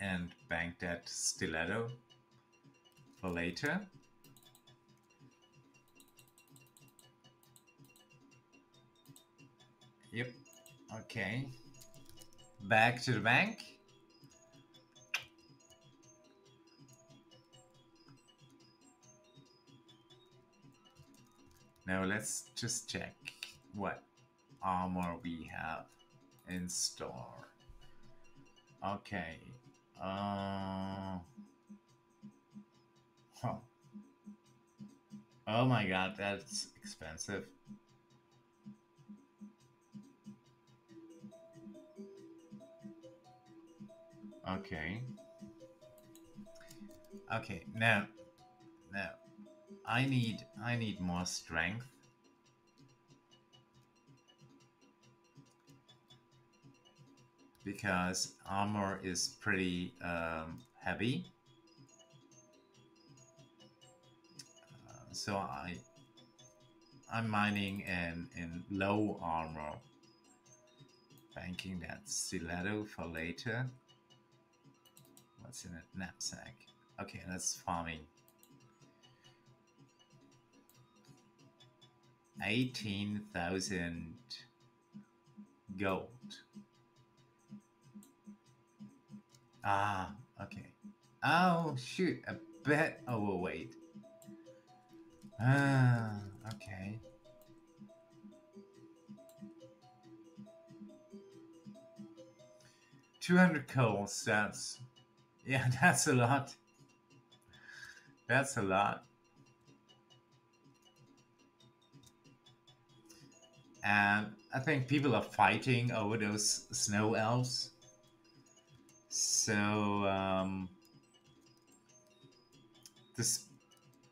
And bank that stiletto for later. Yep. Okay. Back to the bank. Now let's just check what armor we have in store. Okay. Uh... Huh. Oh my god, that's expensive. Okay. Okay, now, now, I need, I need more strength. Because armor is pretty um, heavy. Uh, so I, I'm mining in, in low armor. Banking that stiletto for later. What's in it? Knapsack. Okay, that's farming. eighteen thousand gold. Ah, okay. Oh, shoot. A bit overweight. Ah, okay. two hundred coals, that's... yeah, that's a lot. That's a lot. And I think people are fighting over those snow elves. So, um, this,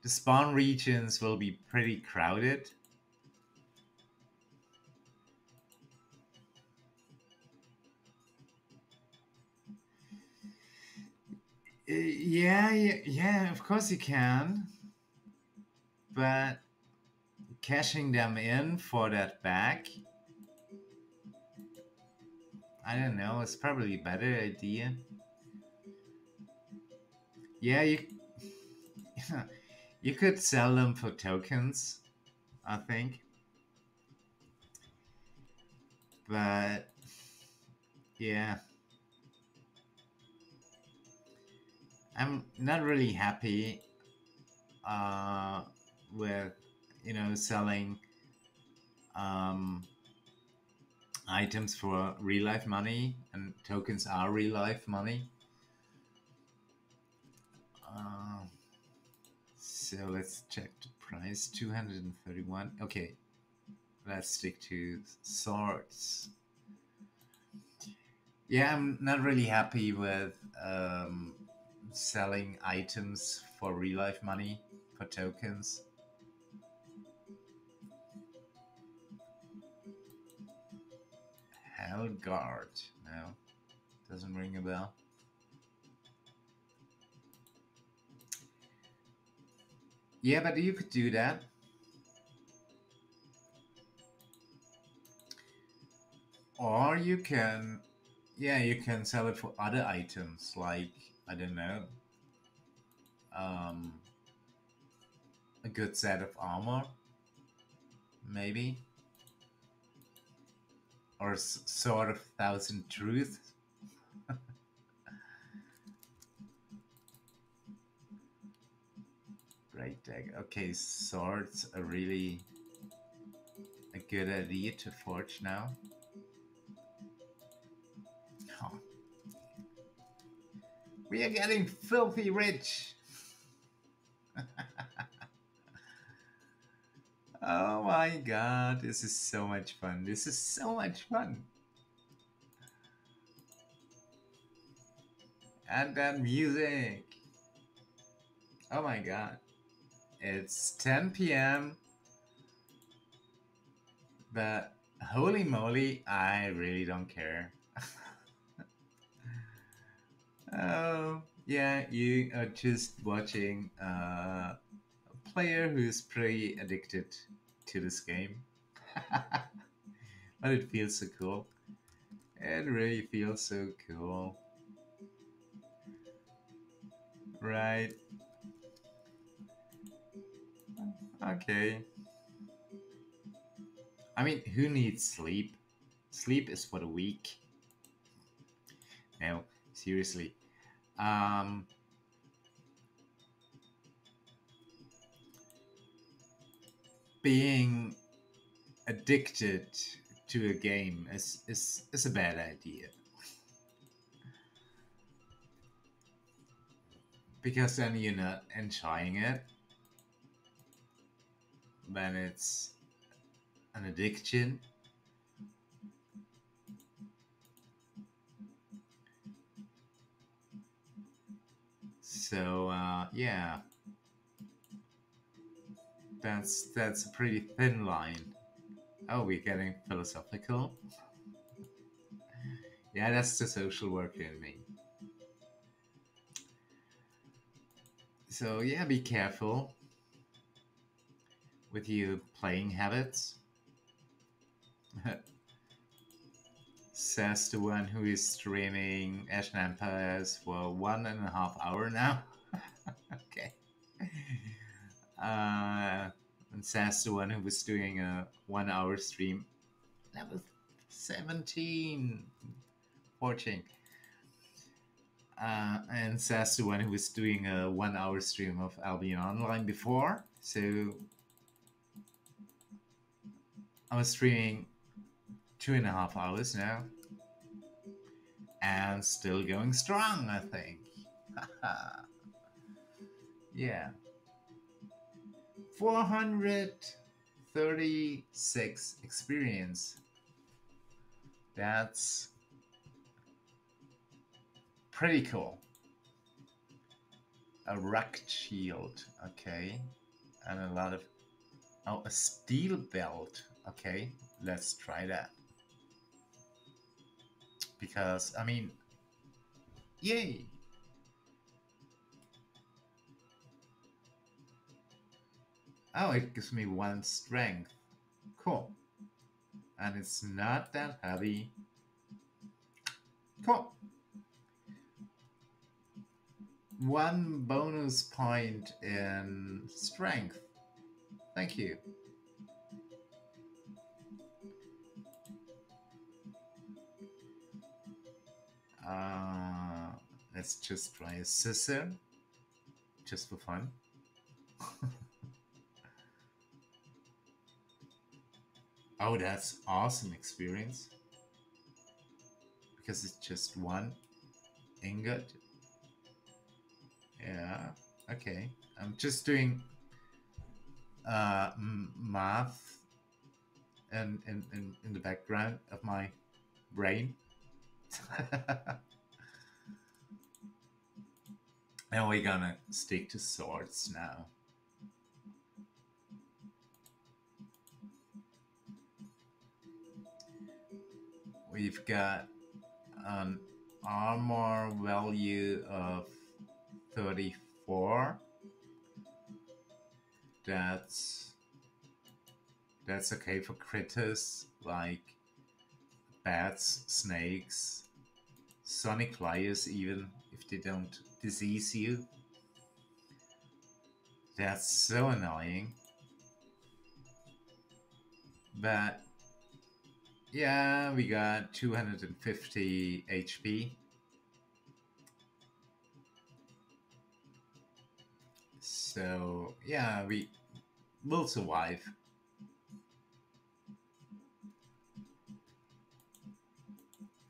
the spawn regions will be pretty crowded. Yeah, yeah, yeah, of course you can, but cashing them in for that back, I don't know, it's probably a better idea. Yeah, you, you could sell them for tokens, I think, but yeah. I'm not really happy uh, with, you know, selling um, items for real-life money, and tokens are real-life money. Uh, so let's check the price, two hundred thirty-one. Okay, let's stick to swords. Yeah, I'm not really happy with... Um, selling items for real life money, for tokens. Hellguard, no, doesn't ring a bell. Yeah, but you could do that. Or you can, yeah, you can sell it for other items, like I don't know, um, a good set of armor, maybe, or s sort of thousand truth. Great deck. Okay, swords are really a good idea to forge now. Oh. We are getting filthy rich. Oh my god, this is so much fun. This is so much fun. And that music. Oh my god. It's ten P M But holy moly, I really don't care. Oh, yeah, you are just watching uh, a player who's pretty addicted to this game. But it feels so cool. It really feels so cool. Right. Okay. I mean, who needs sleep? Sleep is for the weak. No, seriously. Um, being addicted to a game is, is, is a bad idea. Because then you're not enjoying it. When it's an addiction. So uh, yeah, that's that's a pretty thin line. Oh, we're getting philosophical. Yeah, that's the social worker in me. So yeah, be careful with your playing habits. Says the one who is streaming Ashen Empires for one and a half hour now. Okay. Uh, and says the one who was doing a one hour stream. That was seventeen. Watching. Uh, and says the one who was doing a one hour stream of Albion Online before. So I was streaming two and a half hours now, and still going strong, I think. Yeah. four hundred thirty-six experience. That's pretty cool. A ruck shield, okay. And a lot of... Oh, a steel belt. Okay, let's try that. Because, I mean... Yay! Oh, it gives me one strength. Cool. And it's not that heavy. Cool. One bonus point in strength. Thank you. Uh, let's just try a scissor, just for fun. Oh, that's awesome experience, because it's just one ingot. Yeah, okay. I'm just doing uh, math in, in, in, in the background of my brain. And we're gonna stick to swords now. We've got an armor value of thirty-four. That's that's okay for critters like bats, snakes, sonic flyers, even if they don't disease you. That's so annoying. But yeah, we got two hundred fifty H P. So, yeah, we will survive.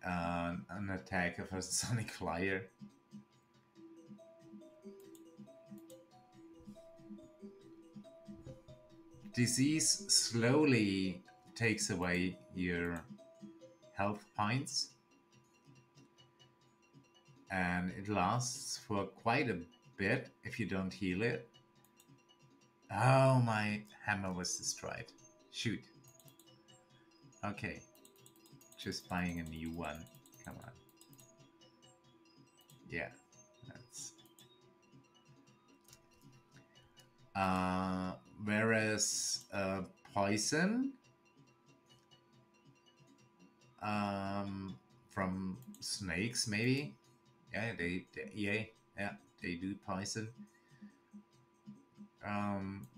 Uh, an attack of a sonic flyer. Disease slowly takes away your health points. And it lasts for quite a bit if you don't heal it. Oh, my hammer was destroyed. Shoot. Okay. Just buying a new one. Come on. Yeah. That's... Uh, whereas uh, poison um, from snakes, maybe? Yeah, they, they yeah, yeah, they do poison. Um,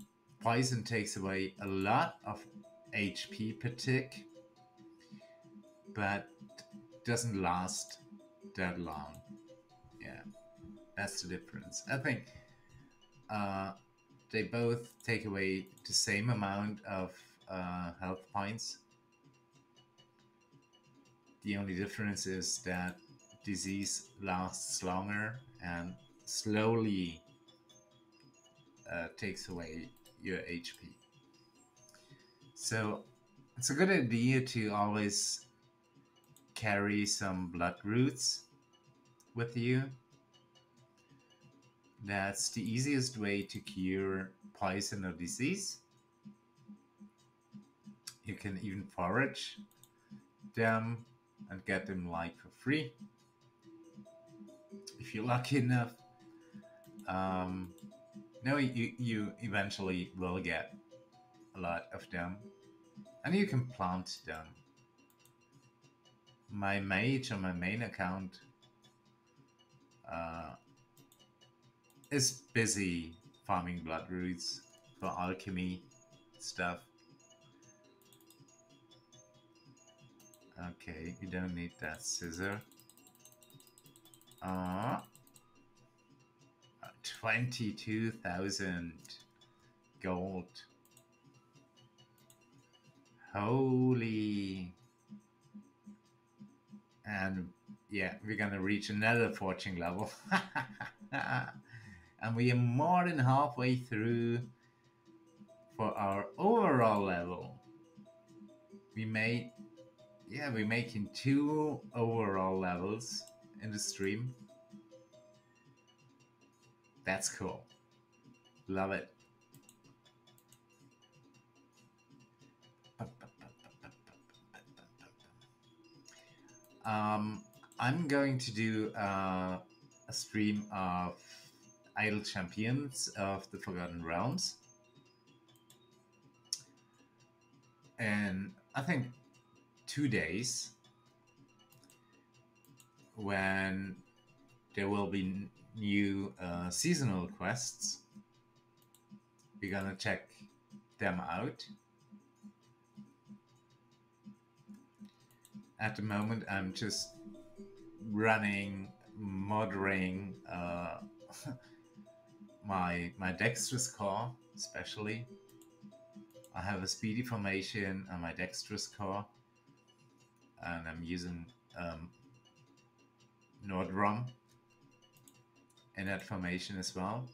poison takes away a lot of H P per tick, but doesn't last that long. Yeah, that's the difference. I think uh, they both take away the same amount of uh, health points. The only difference is that disease lasts longer and slowly uh, takes away your H P. So it's a good idea to always carry some blood roots with you. That's the easiest way to cure poison or disease. You can even forage them and get them like for free if you're lucky enough. Um, no, you, you eventually will get a lot of them, and you can plant them. My mage on my main account uh, is busy farming blood roots for alchemy stuff. Okay, you don't need that scissor. Ah, uh, twenty-two thousand gold. Holy! And Yeah, we're gonna reach another fortune level. And we are more than halfway through for our overall level. We made, yeah, we're making two overall levels in the stream. That's cool. Love it. Um, I'm going to do uh, a stream of Idle Champions of the Forgotten Realms. And I think two days when there will be new uh, seasonal quests. We're gonna check them out. At the moment, I'm just running, modding uh, my my dexterous core, especially. I have a speedy formation on my dexterous core, and I'm using um, Nordrom in that formation as well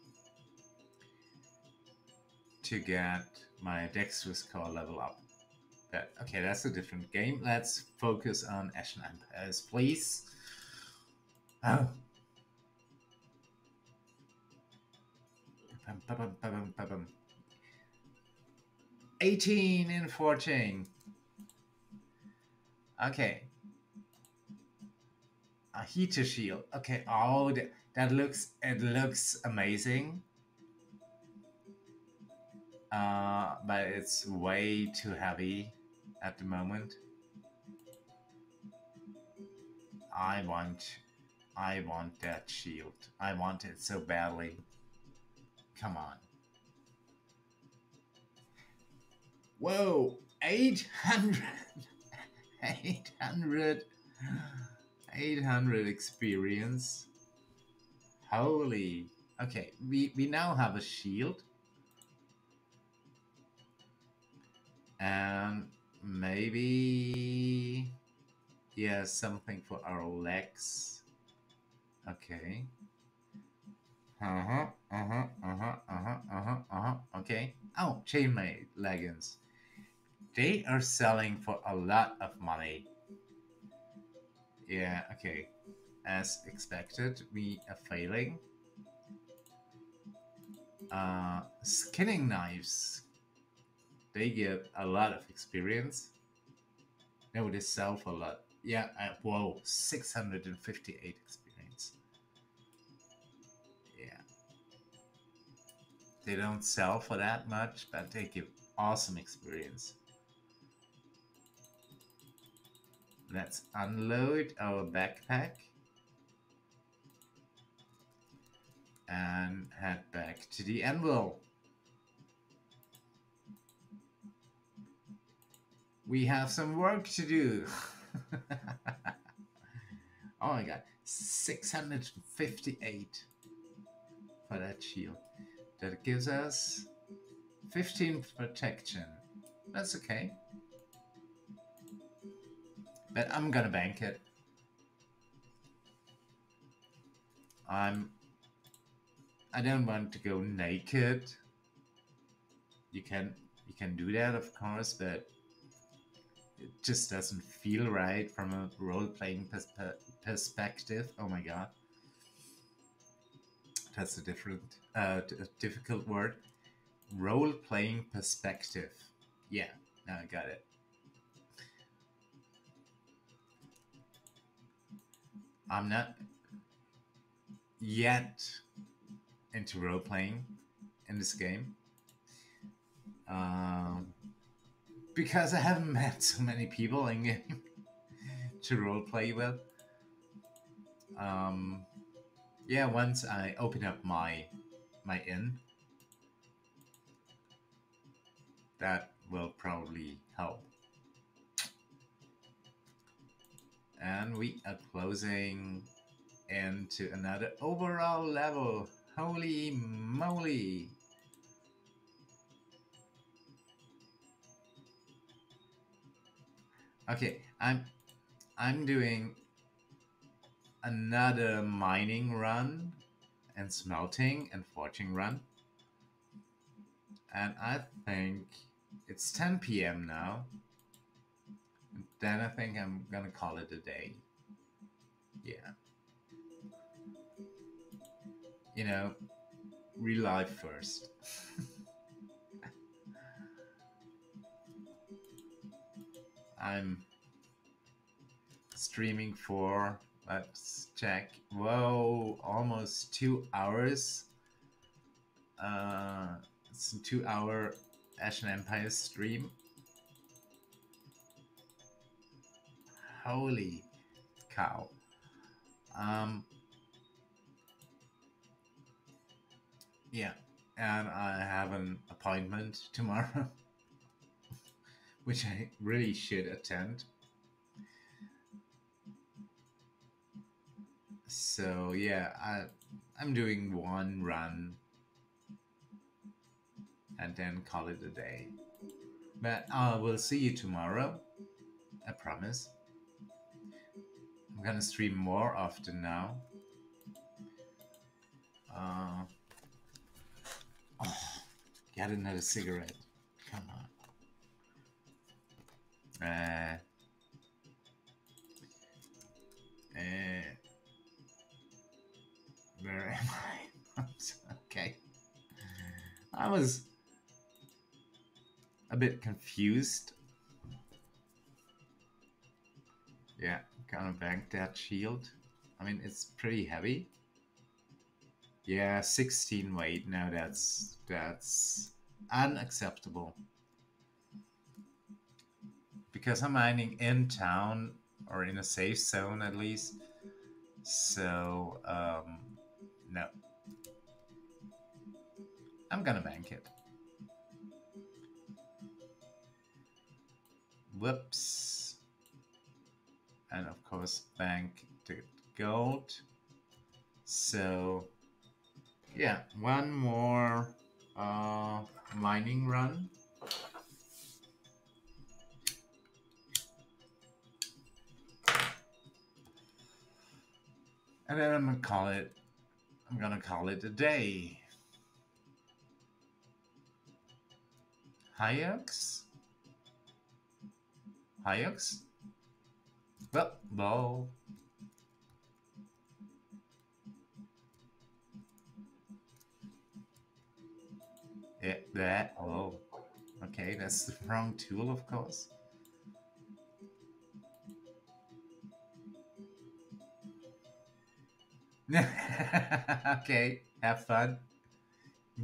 to get my dexterous core level up. But okay, that's a different game. Let's focus on Ashen Empires, please. Oh. eighteen and fourteen. Okay. A heater shield. Okay. Oh, that, that looks, it looks amazing. Uh, but it's way too heavy at the moment. I want, I want that shield. I want it so badly. Come on. Whoa, eight hundred, eight hundred, eight hundred experience. Holy. Okay, we, we now have a shield. And maybe, yeah, something for our legs. Okay. Uh-huh, uh-huh, uh-huh, uh-huh, uh-huh, uh-huh. Okay. Oh, chainmail leggings. They are selling for a lot of money. Yeah, okay. As expected, we are failing. Uh, skinning knives. They give a lot of experience. No, they sell for a lot. Yeah, uh, whoa, six hundred fifty-eight experience. Yeah. They don't sell for that much, but they give awesome experience. Let's unload our backpack and head back to the anvil. We have some work to do. Oh my god, six hundred fifty-eight for that shield. That gives us fifteen protection. That's okay. But I'm gonna bank it. I'm... I don't want to go naked. You can, you can do that, of course, but it just doesn't feel right from a role-playing pers perspective. Oh my god. That's a different, uh, a difficult word. Role-playing perspective. Yeah, now I got it. I'm not yet into role-playing in this game. Um... Because I haven't met so many people in game to roleplay with. Um, yeah, once I open up my my inn, that will probably help. And we are closing into another overall level. Holy moly! Okay, I'm I'm doing another mining run and smelting and forging run. And I think it's ten P M now. And then I think I'm gonna call it a day. Yeah. You know, real life first. I'm streaming for, let's check, whoa, almost two hours. Uh, it's a two hour Ashen Empires stream. Holy cow. Um, yeah, and I have an appointment tomorrow, which I really should attend. So yeah, I, I'm doing one run and then call it a day. But I will see you tomorrow, I promise. I'm gonna stream more often now. Uh, oh, get another cigarette, come on. Uh, uh, where am I? Okay. I was a bit confused. Yeah, gonna bank that shield. I mean, it's pretty heavy. Yeah, sixteen weight. No, that's that's unacceptable. Because I'm mining in town, or in a safe zone at least, so um, no, I'm gonna bank it. Whoops. And of course bank the gold. So yeah, one more uh, mining run. And then I'm gonna call it, I'm gonna call it a day. Hiyaux? Hiyaux? Well, well. Yeah, that, oh. Okay, that's the wrong tool, of course. Okay, have fun.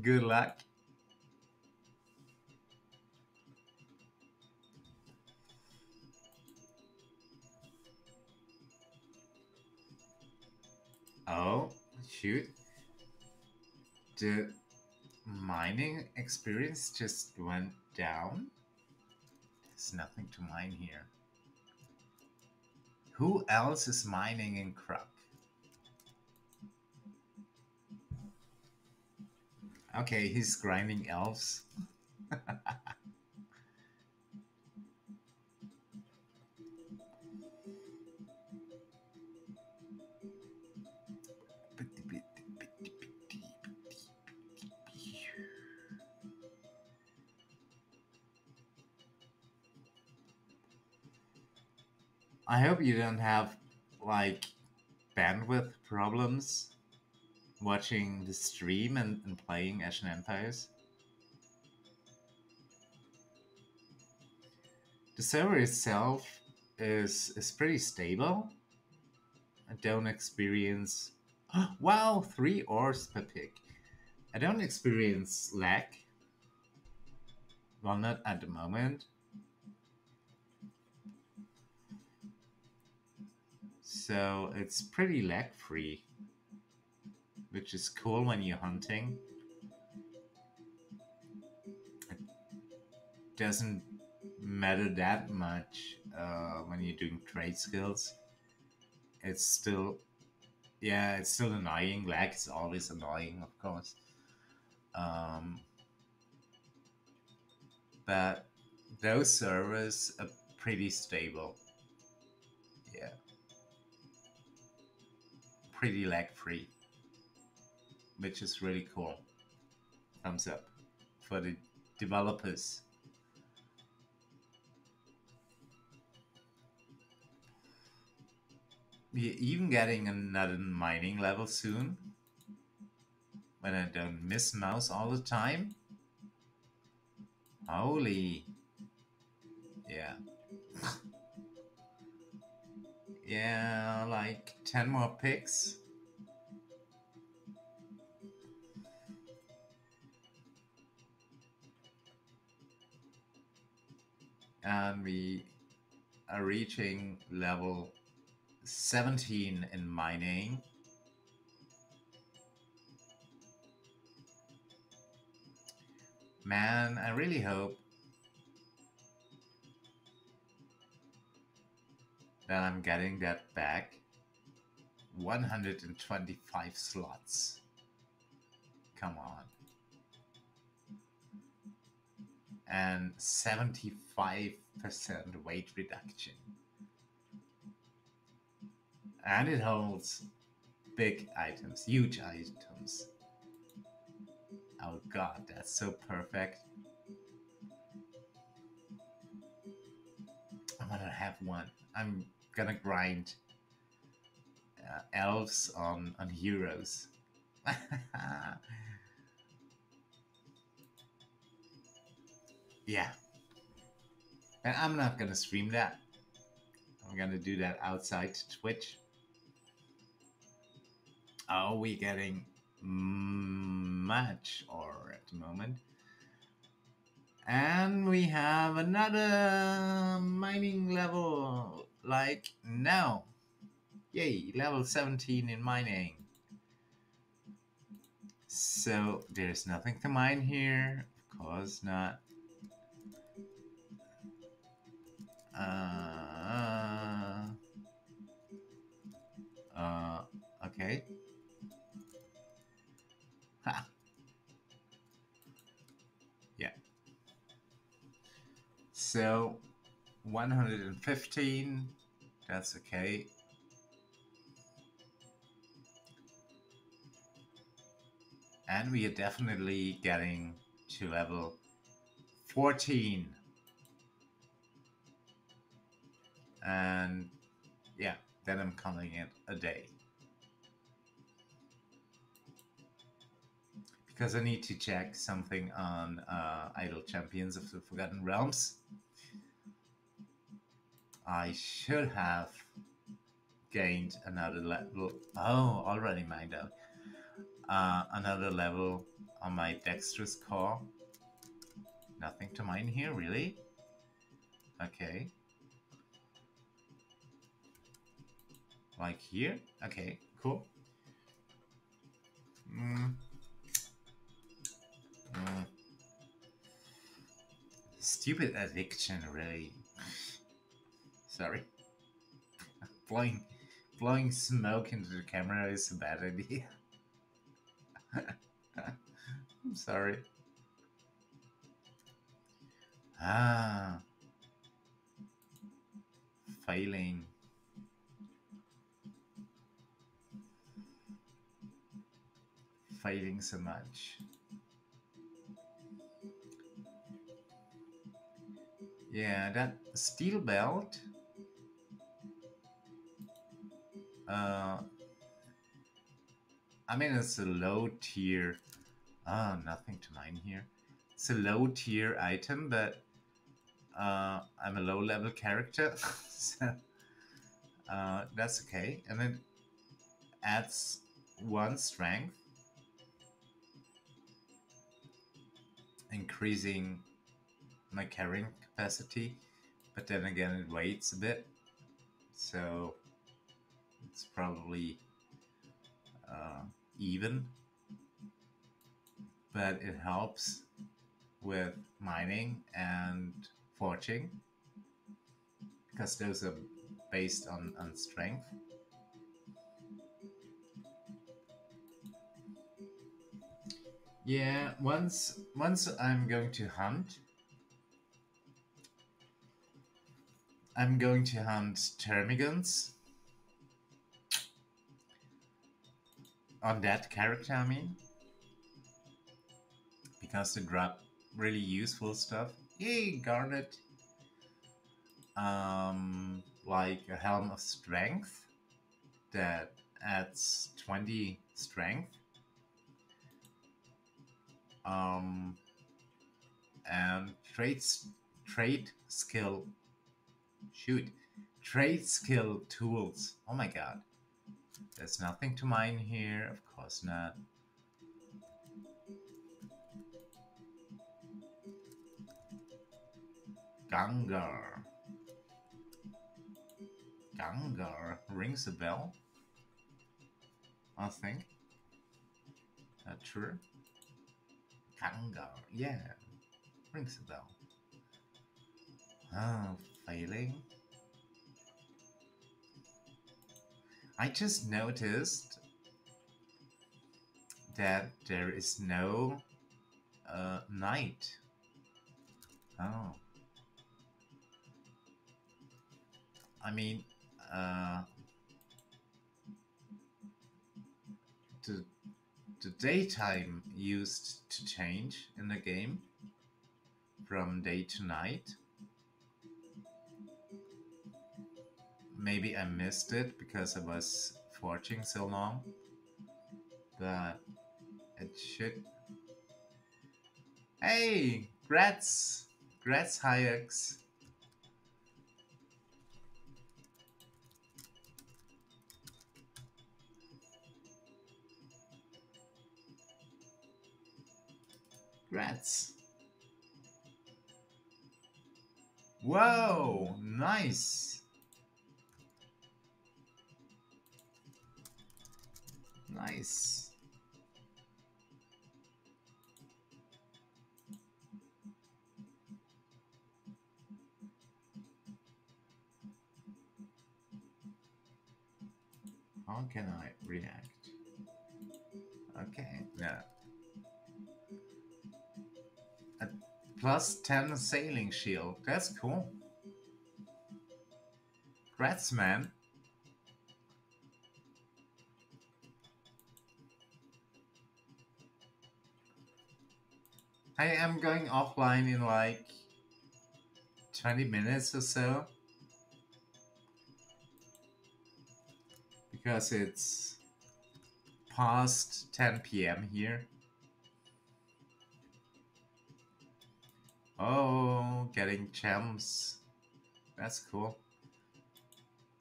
Good luck. Oh, shoot. The mining experience just went down. There's nothing to mine here. Who else is mining in Kruk? Okay, he's grinding elves. I hope you don't have, like, bandwidth problems. Watching the stream and, and playing Ashen Empires. The server itself is is pretty stable. I don't experience wow, three ores per pick. I don't experience lag. Well, not at the moment. So it's pretty lag free. Which is cool when you're hunting. It doesn't matter that much uh, when you're doing trade skills. It's still, yeah, it's still annoying. Lag is always annoying, of course. Um, but those servers are pretty stable. Yeah. pretty lag-free, which is really cool. Thumbs up for the developers. We're even getting another mining level soon. When I don't miss mouse all the time. Holy. Yeah. Yeah, like ten more picks. And we are reaching level seventeen in mining. Man, I really hope that I'm getting that back. one hundred twenty-five slots. Come on. And seventy-five percent weight reduction. And it holds big items, huge items. Oh god, that's so perfect. I'm gonna have one. I'm gonna grind uh, elves on, on heroes. Yeah. And I'm not gonna stream that. I'm gonna do that outside Twitch. Are we getting much or at the moment? And we have another mining level like now. Yay, level seventeen in mining. So there's nothing to mine here. Of course not. Uh, uh, okay. Ha. Yeah. So, one hundred fifteen, that's okay. And we are definitely getting to level fourteen. And yeah, then I'm calling it a day. Because I need to check something on uh, Idle Champions of the Forgotten Realms. I should have gained another level. Oh, already mined out. Uh, another level on my dexterous core. Nothing to mine here, really? Okay. Like here? Okay, cool. Mm. Mm. Stupid addiction, really. Sorry. blowing, blowing smoke into the camera is a bad idea. I'm sorry. Ah. Failing. Failing so much. Yeah, that steel belt uh, I mean it's a low tier, ah, oh, nothing to mine here. It's a low tier item, but uh, I'm a low level character. So uh, that's okay, and it adds one strength, increasing my carrying capacity, but then again it weighs a bit, so it's probably uh, even, but it helps with mining and forging because those are based on, on strength. Yeah, once once I'm going to hunt, I'm going to hunt termagants undead character, I mean. Because they drop really useful stuff. Yay, Garnet! Um, like a Helm of Strength that adds twenty strength. Um, and trade, trade skill, shoot, trade skill tools. Oh my god. There's nothing to mine here, of course not. Gangar. Gangar rings a bell, I think. Not sure. Gangar, yeah, rings a bell. Ah, failing. I just noticed that there is no uh, knight. Oh. I mean, uh, the, the daytime used to change in the game from day to night. Maybe I missed it because I was forging so long, but it should... Hey! Grats! Grats, Hayek! Grats! Whoa! Nice! Nice. How can I react? Okay, yeah. A plus ten sailing shield. That's cool. Congrats, man. I am going offline in like twenty minutes or so because it's past ten P M here. Oh, getting gems. That's cool.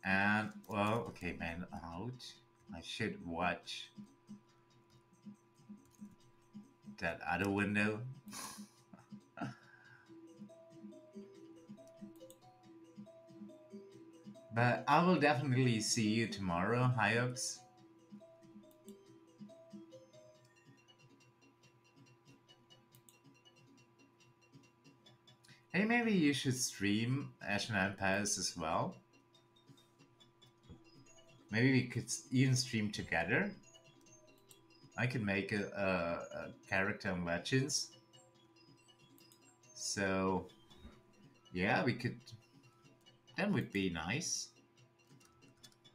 And, well, okay, man out. I should watch that other window. But I will definitely see you tomorrow, Hiyaux. Hey, maybe you should stream Ashen Empires as well. Maybe we could even stream together. I could make a, a, a character in Legends. So, yeah, we could. That would be nice.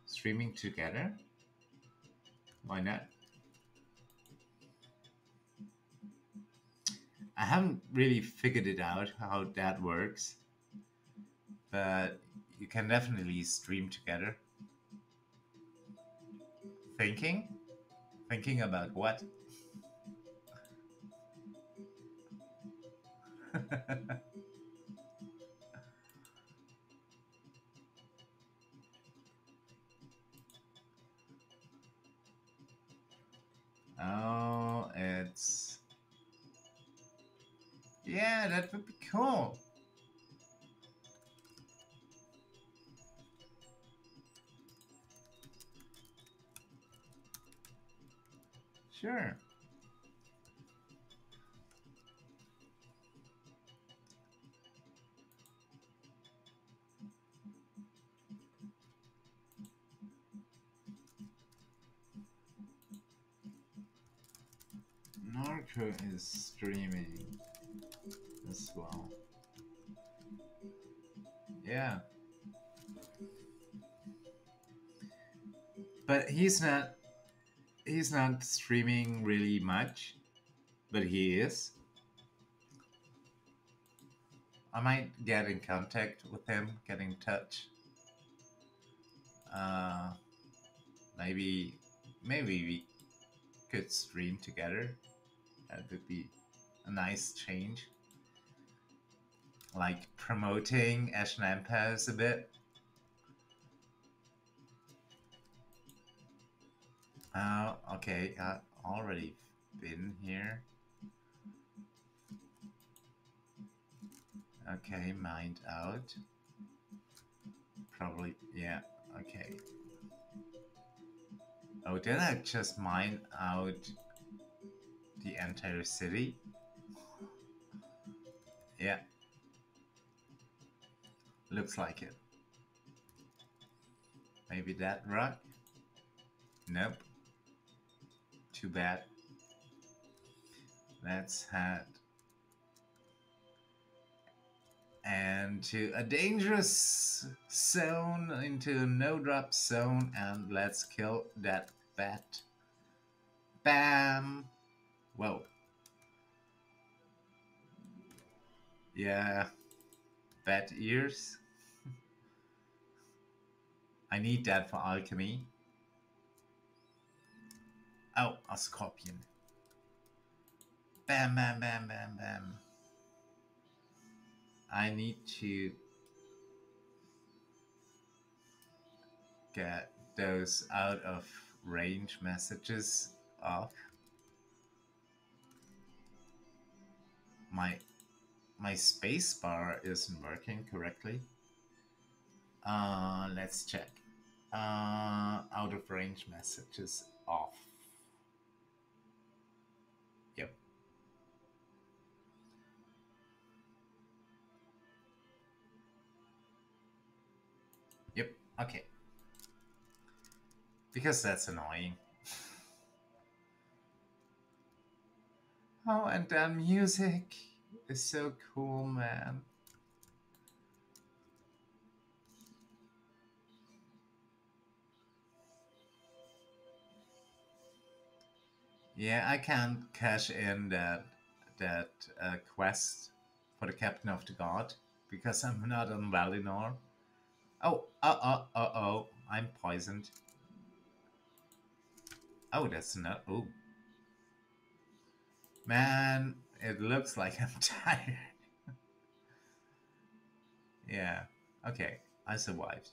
Streaming together. Why not? I haven't really figured it out how that works. But you can definitely stream together. Thinking? Thinking about what? Oh, it's... Yeah, that would be cool. Sure. Narco is streaming as well. Yeah. But he's not he's not streaming really much, but he is. I might get in contact with him, get in touch. Uh, maybe, maybe we could stream together. That would be a nice change. Like promoting Ashen Empires a bit. Uh, okay, I already been here. Okay, mind out. Probably, yeah, okay. Oh, did I just mine out the entire city? Yeah. Looks like it. Maybe that rock? Nope. Too bad. Let's head. And to a dangerous zone, into a no-drop zone, and let's kill that bat. Bam! Whoa. Yeah. Bat ears. I need that for alchemy. Oh, a scorpion. Bam, bam, bam, bam, bam. I need to get those out of range messages off. My my space bar isn't working correctly. Uh, let's check. Uh, out of range messages off. Okay, because that's annoying. Oh, and that music is so cool, man. Yeah, I can't cash in that that uh, quest for the Captain of the Guard because I'm not on Valinor. Oh, uh-oh, uh-oh, I'm poisoned. Oh, that's not... Oh. Man, it looks like I'm tired. Yeah, okay, I survived.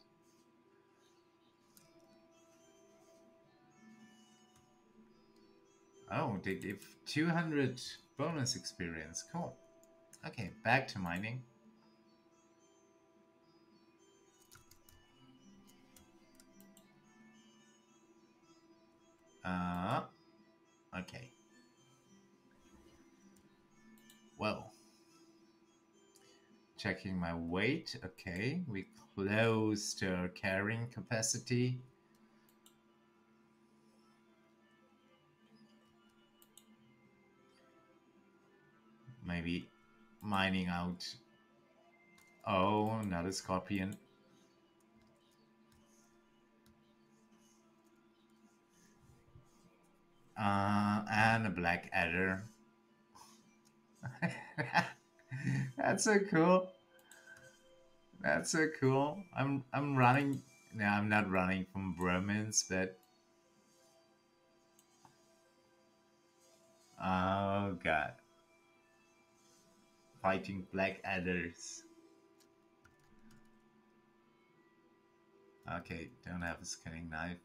Oh, they give two hundred bonus experience, cool. Okay, back to mining. Uh, okay. Well, checking my weight. Okay, we closed our carrying capacity. Maybe mining out. Oh, not a scorpion. Uh, and a black adder. That's so cool. That's so cool. I'm I'm running. No, I'm not running from Bromans, but oh god, fighting black adders. Okay, don't have a skinning knife.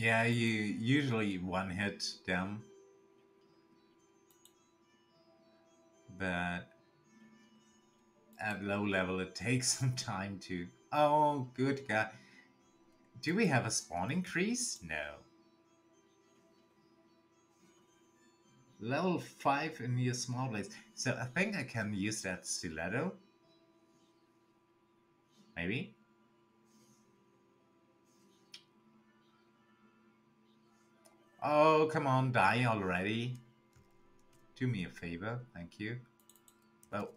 Yeah, you usually one hit them, but at low level it takes some time to... Oh, good God. Do we have a spawn increase? No. Level five in your small blades. So I think I can use that stiletto. Maybe. Oh, come on, die already. Do me a favor, thank you. Well,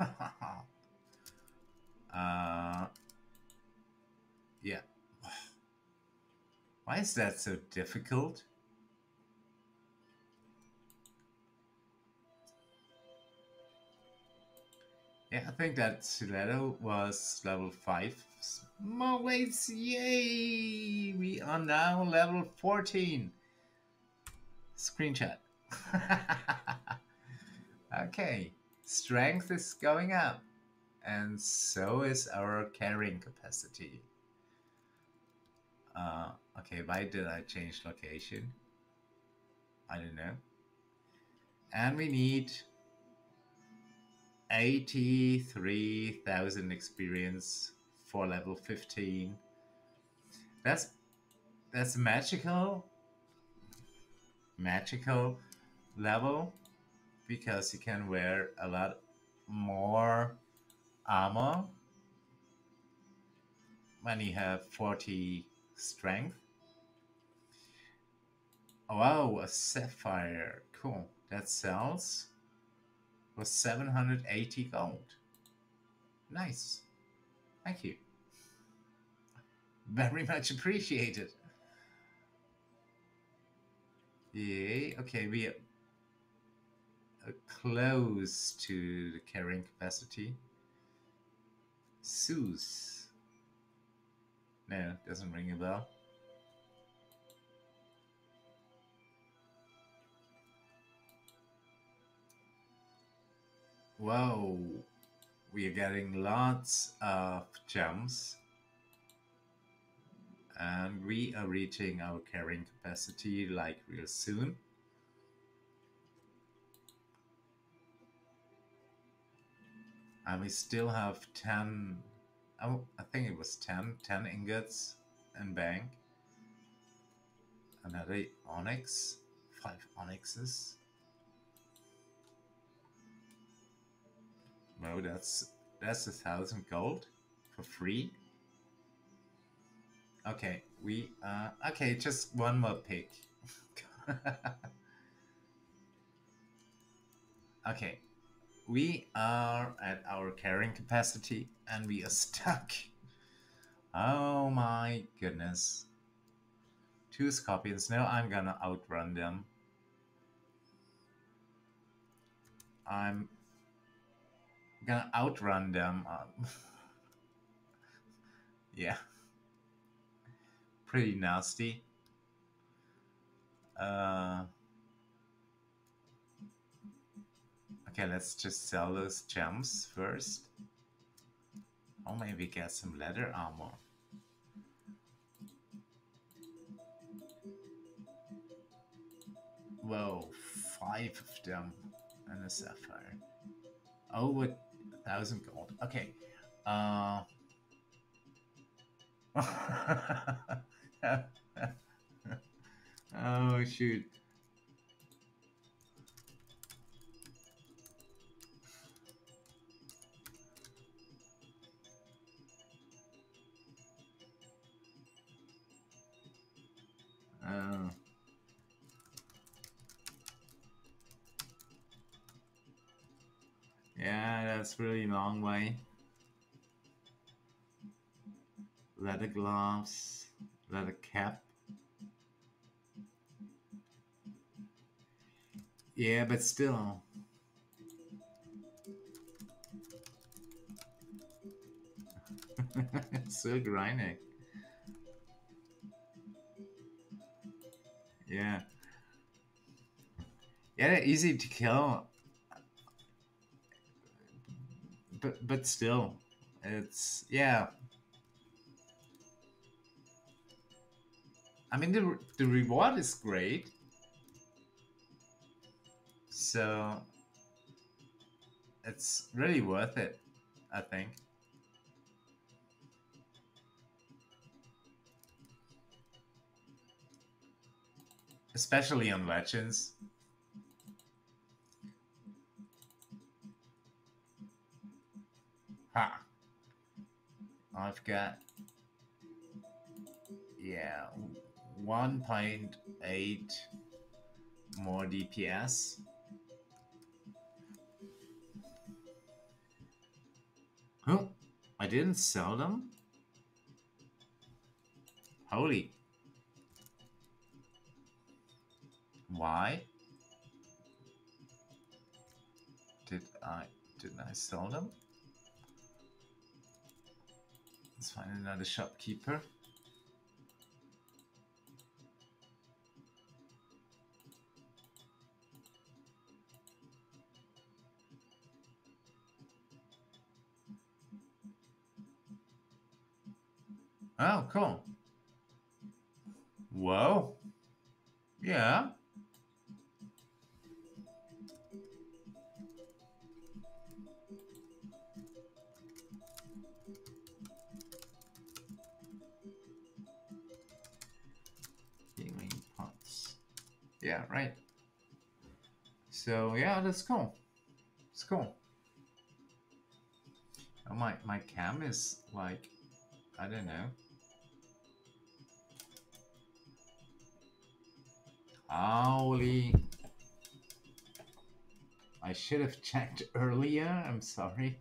uh, yeah. Why is that so difficult? Yeah, I think that Stiletto was level five. Small waves, yay! We are now level fourteen. Screenshot. Okay, strength is going up, and so is our carrying capacity. Uh, okay, why did I change location? I don't know. And we need eighty-three thousand experience for level fifteen. That's that's magical, magical level, because you can wear a lot more armor when you have forty strength. Oh, wow, a sapphire, cool. That sells. Was seven hundred eighty gold. Nice. Thank you. Very much appreciated. Yay. Okay, we are close to the carrying capacity. Seuss. No, doesn't ring a bell. Whoa, we are getting lots of gems, and we are reaching our carrying capacity like real soon. And we still have ten, oh, I think it was ten, ten ingots in bank. Another onyx, five onyxes. No, that's that's a thousand gold for free. Okay, we uh okay, just one more pick. Okay, we are at our carrying capacity and we are stuck. Oh my goodness. Two scorpions. Now I'm gonna outrun them. I'm gonna outrun them. Um, yeah, pretty nasty. Uh, okay, let's just sell those gems first. Or maybe get some leather armor. Whoa, five of them and a sapphire. Over a thousand gold. Okay. Uh... oh, shoot. Oh. Yeah, that's really long way. Leather gloves, leather cap. Yeah, but still. It's so grinding. Yeah. Yeah, they're easy to kill. But, but still, it's, yeah. I mean, the, the reward is great. So, it's really worth it, I think. Especially on Legends. Ha! I've got, yeah, one point eight more D P S. Oh, I didn't sell them? Holy. Why? Did I, didn't I sell them? Let's find another shopkeeper. Oh, cool. Whoa. Yeah. Healing pots. Yeah, right. So, yeah, that's cool. It's cool. Oh, my, my cam is like, I don't know. Holy, I should have checked earlier, I'm sorry.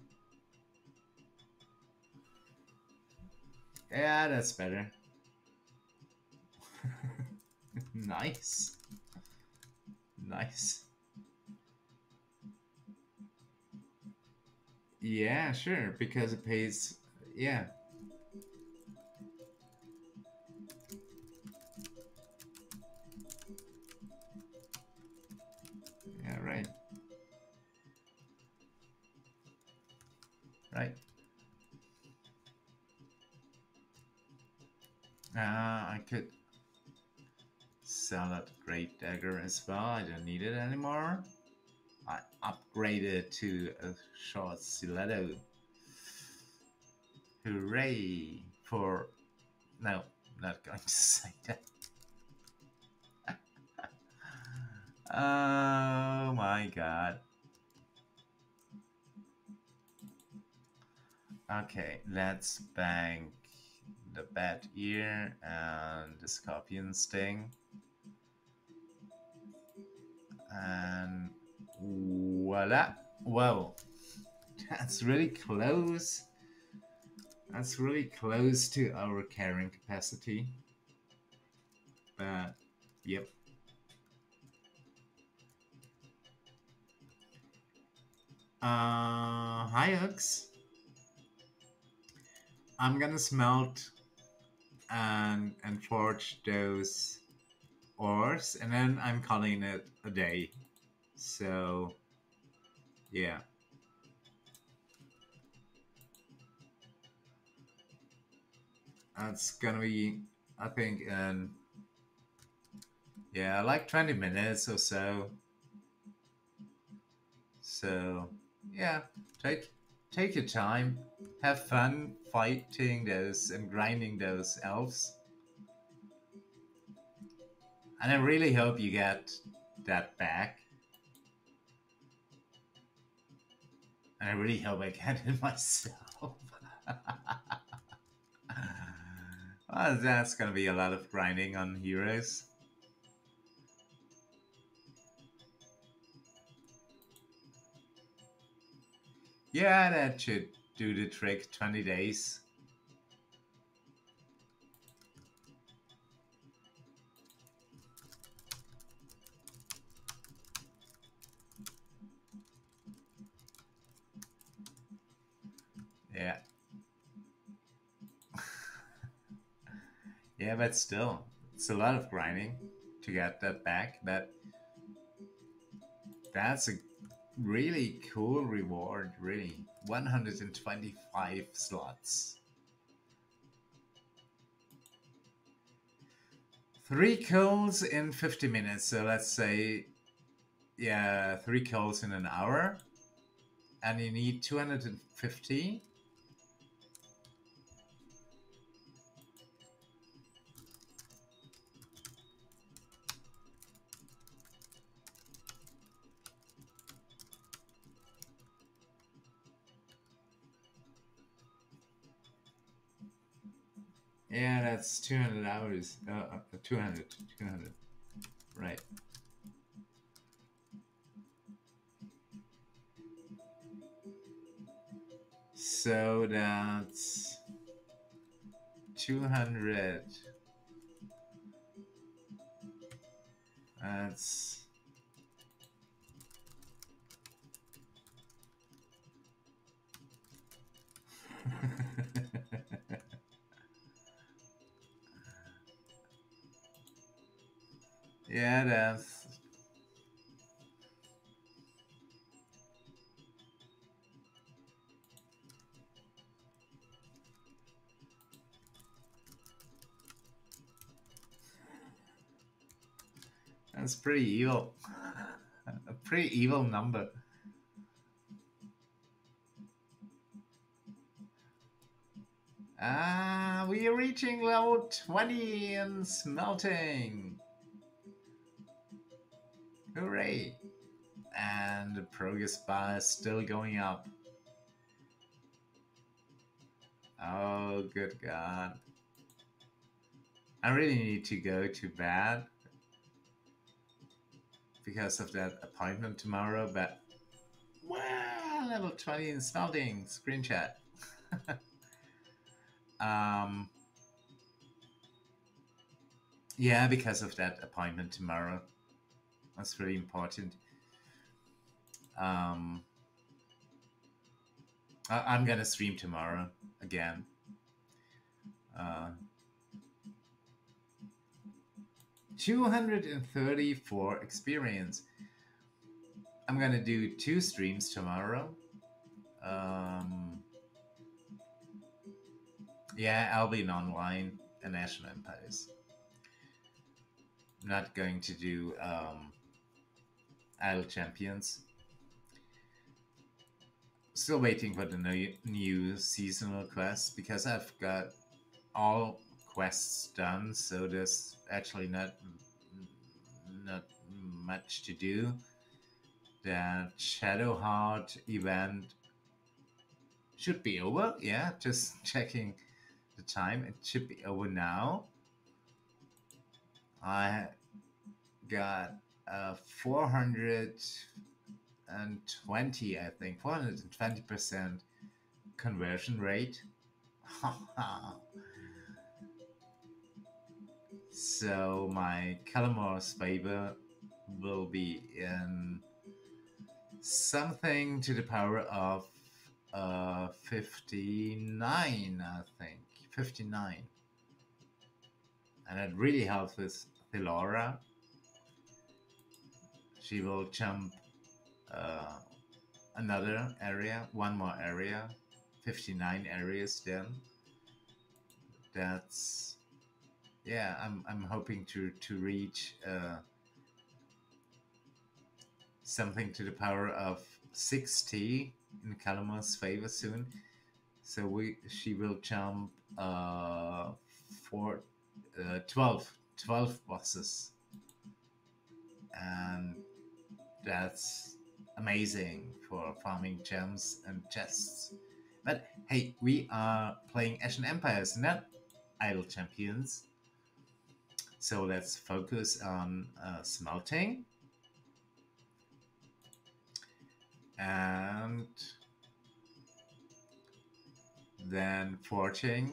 Yeah, that's better. Nice. Nice. Yeah, sure, because it pays, yeah. Right. Right. Uh, I could sell that great dagger as well. I don't need it anymore. I upgraded to a short stiletto. Hooray for... No, not going to say that. Oh my god. Okay, let's bank the bat ear and the scorpion sting. And voila. Whoa. That's really close. That's really close to our carrying capacity. But, yep. Uh, Hiyaux. I'm gonna smelt and and forge those ores, and then I'm calling it a day. So, yeah. That's gonna be, I think, in, yeah, like twenty minutes or so. So... yeah, take take your time, have fun fighting those and grinding those elves. And I really hope you get that back. And I really hope I get it myself. Well, that's gonna be a lot of grinding on Heroes. Yeah, that should do the trick, twenty days. Yeah. Yeah, but still, it's a lot of grinding to get that back, but that's a really cool reward, really. one hundred twenty-five slots. Three calls in fifty minutes, so let's say, yeah, three calls in an hour. And you need two hundred fifty. Yeah, that's two hundred hours, uh, two hundred, two hundred, right. So that's two hundred. That's yeah, that's that's pretty evil. A pretty evil number. Ah, we are reaching level twenty and smelting. Hooray! And the progress bar is still going up. Oh, good God. I really need to go to bed because of that appointment tomorrow, but wow, level twenty and smelting. Screenshot. Um, yeah, because of that appointment tomorrow. That's really important. Um, I I'm gonna stream tomorrow again. Uh, two hundred thirty-four experience. I'm gonna do two streams tomorrow. Um... Yeah, Albion Online and Ashen Empires. I'm not going to do um, Idle Champions. Still waiting for the new, new seasonal quests because I've got all quests done, so there's actually not not much to do. That Shadowheart event should be over. Yeah, just checking the time, it should be over now. I got uh, four hundred twenty, I think, four hundred twenty percent conversion rate. So my Calamore's favor will be in something to the power of uh, fifty-nine, I think. fifty-nine, and it really helps with Thelora. She will jump uh, another area, one more area, fifty-nine areas then. That's, yeah, I'm, I'm hoping to, to reach uh, something to the power of sixty in Calamore's favor soon. So we, she will jump uh, for uh, twelve, twelve bosses, and that's amazing for farming gems and chests. But hey, we are playing Ashen Empires, not Idle Champions. So let's focus on uh, smelting and then forging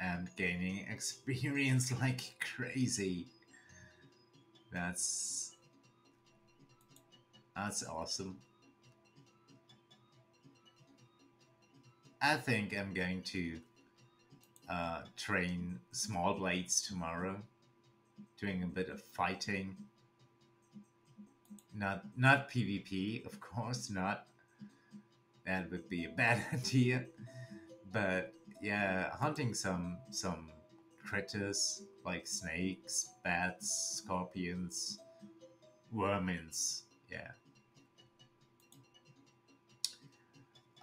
and gaining experience like crazy. That's that's awesome. I think I'm going to uh, train small blades tomorrow, doing a bit of fighting. Not not PvP, of course not. That would be a bad idea, but yeah, hunting some some critters like snakes, bats, scorpions, vermins, yeah.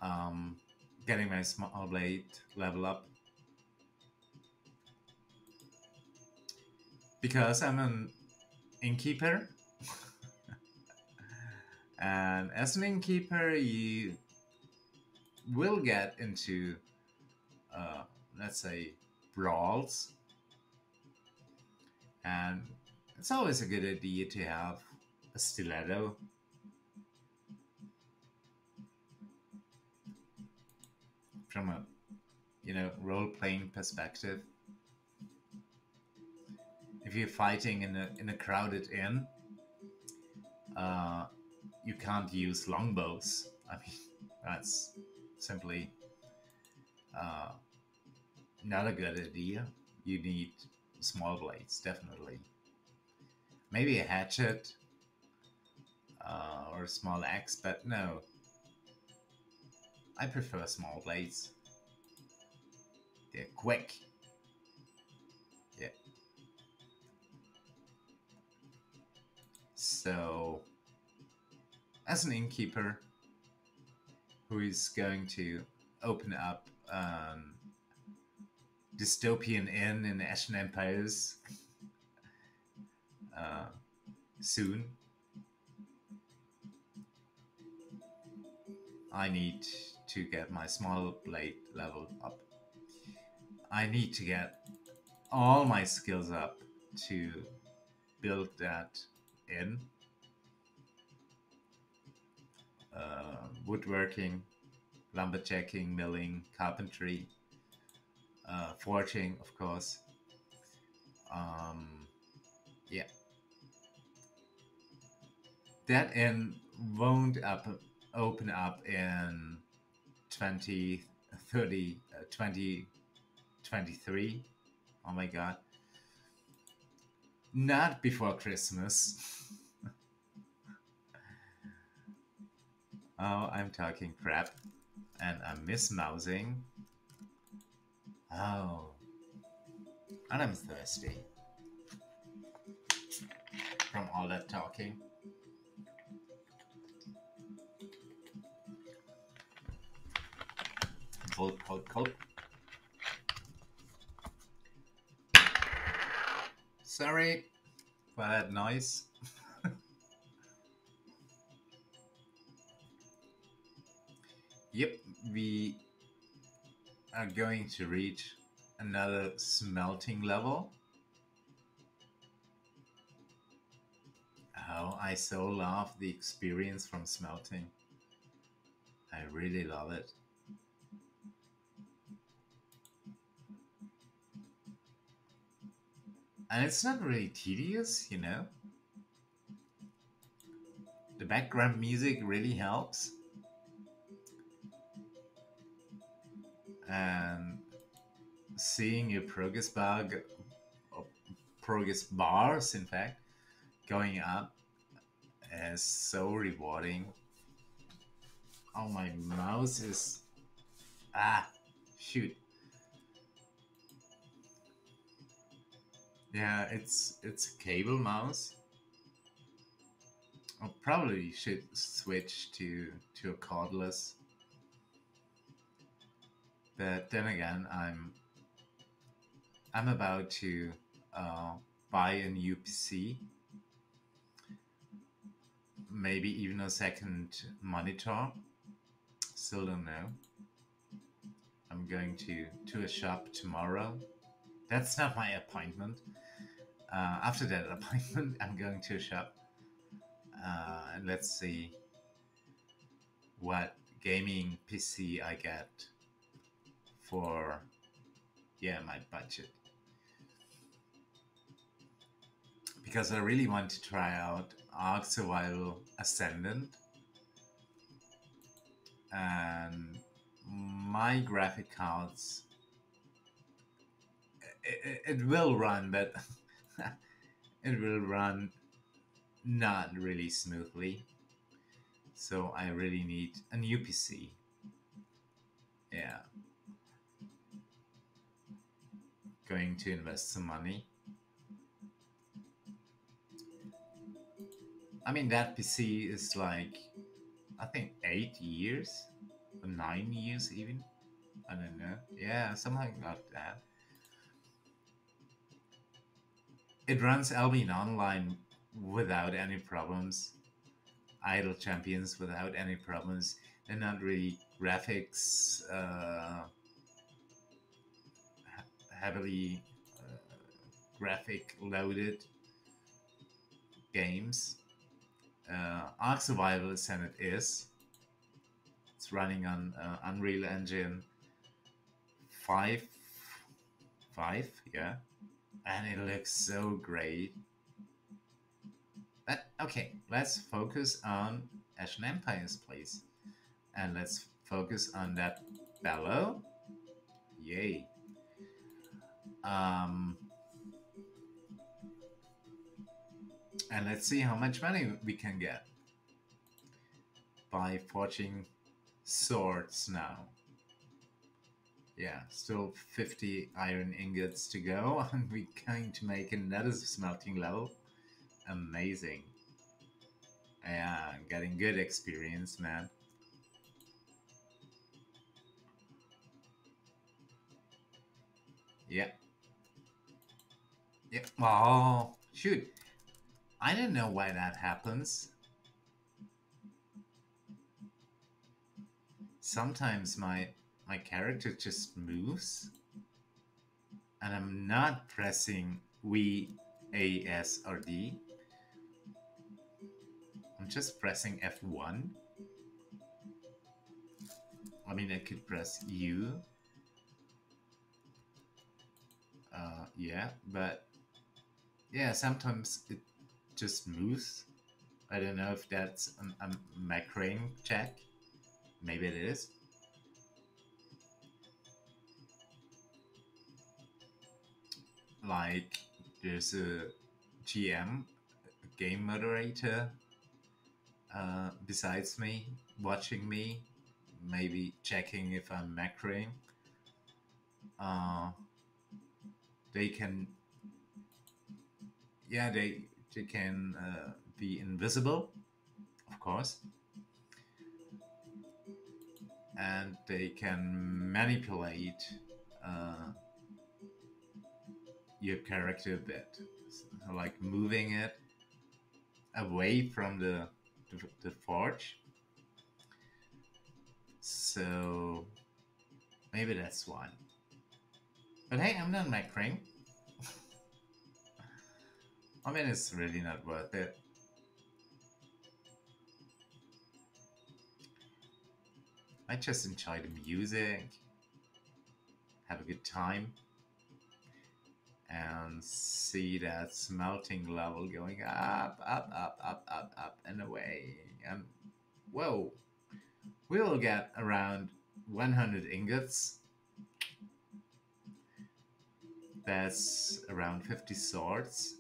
Um, getting my small blade level up because I'm an innkeeper, and as an innkeeper, you will get into, uh, let's say, brawls, and it's always a good idea to have a stiletto. from a, you know, role-playing perspective. If you're fighting in a in a crowded inn, uh, you can't use longbows. I mean, that's simply uh, not a good idea. You need small blades, definitely. Maybe a hatchet uh, or a small axe, but no. I prefer small blades. They're quick. Yeah. So, as an innkeeper who is going to open up um, dystopian inn in Ashen Empires uh, soon, I need to get my small blade leveled up. I need to get all my skills up to build that in. Uh, woodworking, lumberjacking, milling, carpentry, uh, forging, of course. Um, yeah. That inn won't up, open up in twenty thirty, uh, twenty twenty-three. Oh my god. Not before Christmas. Oh, I'm talking crap and I'm mismousing. Oh, and I'm thirsty from all that talking. Cold, cold, cold. Sorry for that noise. Yep, we are going to reach another smelting level. Oh, I so love the experience from smelting. I really love it. And it's not really tedious, you know? The background music really helps. And seeing your progress bar, or progress bars, in fact, going up is so rewarding. Oh, my mouse is... Ah, shoot. Yeah, it's it's a cable mouse. I probably should switch to, to a cordless. But then again, I'm I'm about to uh, buy a new P C, maybe even a second monitor. Still don't know. I'm going to to a shop tomorrow. That's not my appointment. Uh, after that appointment, I'm going to a shop. Uh, and let's see what gaming P C I get. For, yeah, my budget. Because I really want to try out Ark Survival Ascendant. And my graphic cards, it, it will run, but it will run not really smoothly. So I really need a new P C. Yeah. Going to invest some money. I mean, that P C is like, I think eight years or nine years even. I don't know. Yeah, something like that. It runs Albion Online without any problems. Idle Champions without any problems. They're not really graphics. Uh, heavily uh, graphic loaded games. Uh, Ark Survival Ascendant is. It's running on uh, Unreal Engine five, five, yeah, and it looks so great. But okay, let's focus on Ashen Empires, please, and let's focus on that bellow. Yay. Um, and let's see how much money we can get by forging swords now. Yeah, still fifty iron ingots to go, and we're going to make another smelting level. Amazing. Yeah, I'm getting good experience, man. Yeah. Yeah. Oh, shoot. I don't know why that happens. Sometimes my my character just moves, and I'm not pressing W, A, S, or D. I'm just pressing F one. I mean, I could press U. Uh, yeah, but yeah, sometimes it just moves. I don't know if that's an, a macroing check. Maybe it is. Like, there's a G M, a game moderator, uh, besides me, watching me, maybe checking if I'm macroing. Uh, they can, yeah, they, they can uh, be invisible, of course. And they can manipulate uh, your character a bit, so like moving it away from the, the, the forge. So maybe that's why. But hey, I'm not macroing. I mean, it's really not worth it. I just enjoy the music, have a good time, and see that smelting level going up, up, up, up, up, up, and away. And whoa, we'll get around one hundred ingots. That's around fifty swords.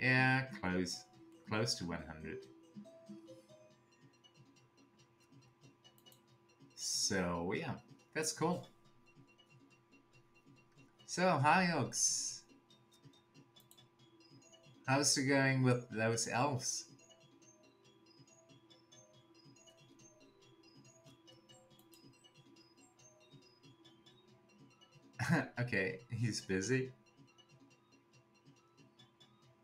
Yeah, close, close to one hundred. So yeah, that's cool. So Hiyaux, how's it going with those elves? Okay, he's busy.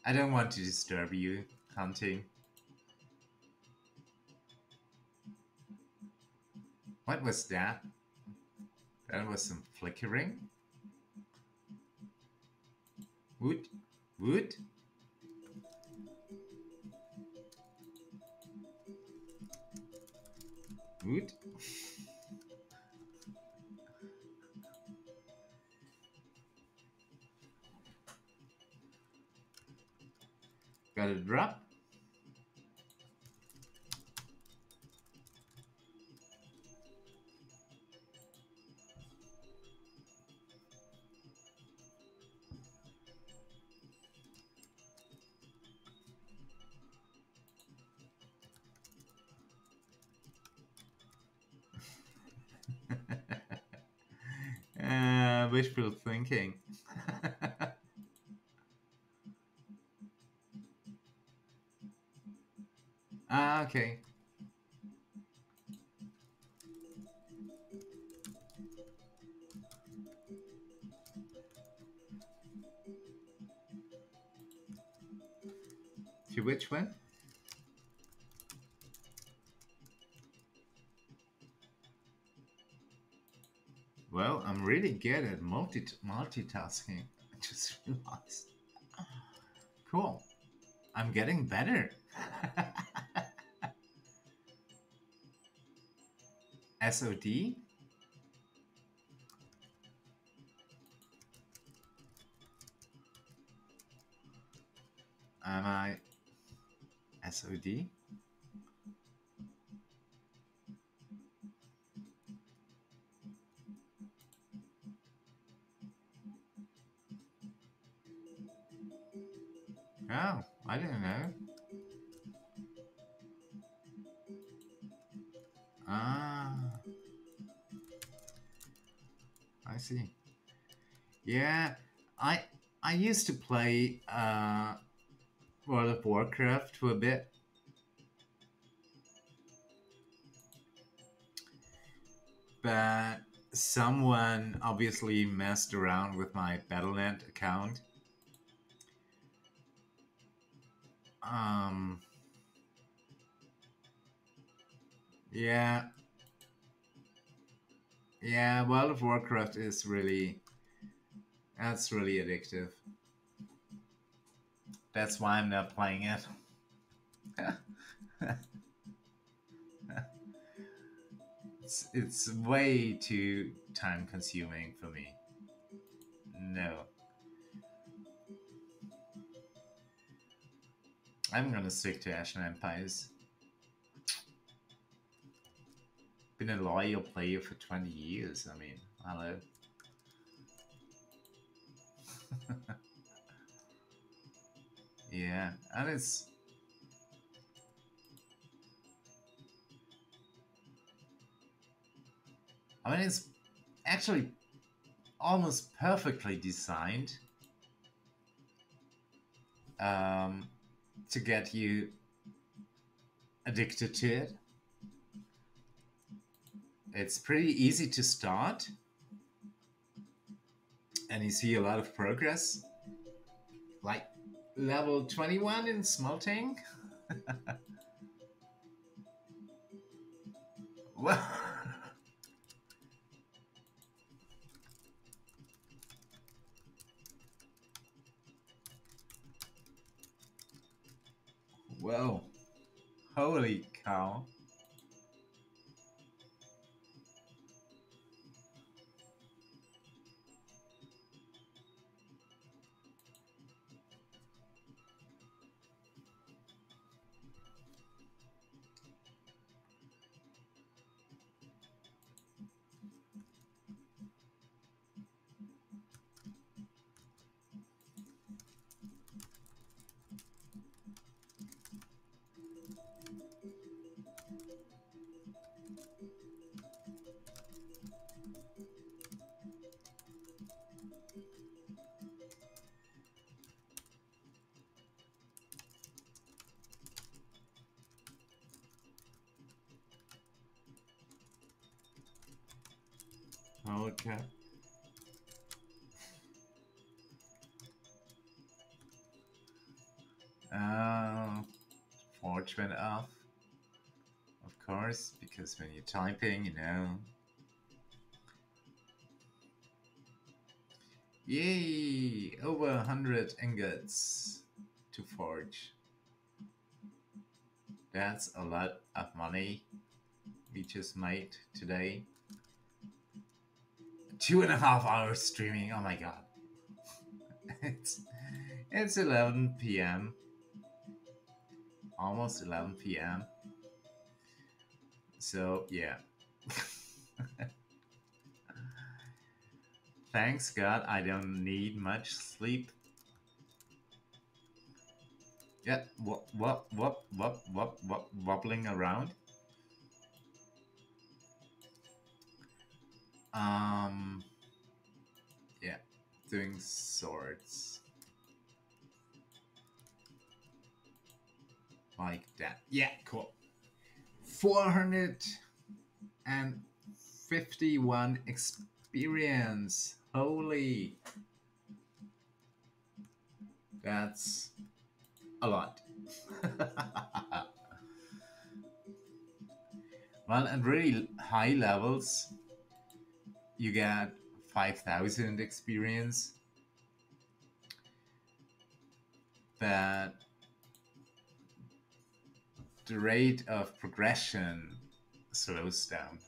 I don't want to disturb you hunting. What was that? That was some flickering. Wood? Wood? Wood? Got a drop? Wishful thinking. Ah, okay. To which one? Well, I'm really good at multi multitasking, I just realized. Cool. I'm getting better. S O D. Am I S O D? Oh, I didn't know. Ah, I see. Yeah, I I used to play uh, World of Warcraft for a bit. But someone obviously messed around with my Battle dot net account. Um, yeah, yeah, World of Warcraft is really, that's really addictive. That's why I'm not playing it. it's, it's way too time consuming for me. No. I'm gonna stick to Ashen Empires. Been a loyal player for twenty years, I mean, hello. Yeah, and it's... I mean, it's actually almost perfectly designed. Um... to get you addicted to it. It's pretty easy to start, and you see a lot of progress, like level twenty-one in smelting. Well, whoa, holy cow. Okay. Uh, Forge went off, of course, because when you're typing, you know. Yay! Over a hundred ingots to forge. That's a lot of money we just made today. Two and a half hours streaming. Oh my god! It's it's eleven P M Almost eleven P M So yeah. Thanks God, I don't need much sleep. Yeah, wop wop wop wop wop wop wobbling around. Um, yeah, doing swords. Like that. Yeah, cool. four hundred fifty-one experience. Holy. That's a lot. Well, at really high levels, you get five thousand experience, but the rate of progression slows down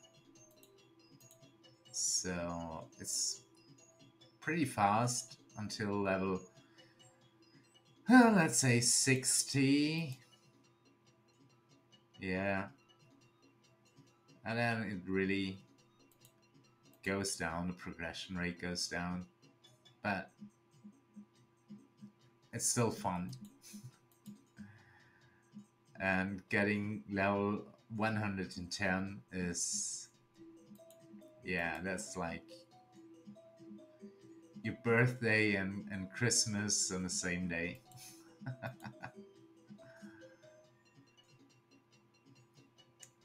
So it's pretty fast until level, uh, let's say sixty. Yeah. And then it really goes down, the progression rate goes down. But it's still fun. And getting level one hundred ten is, yeah, that's like your birthday and, and Christmas on the same day.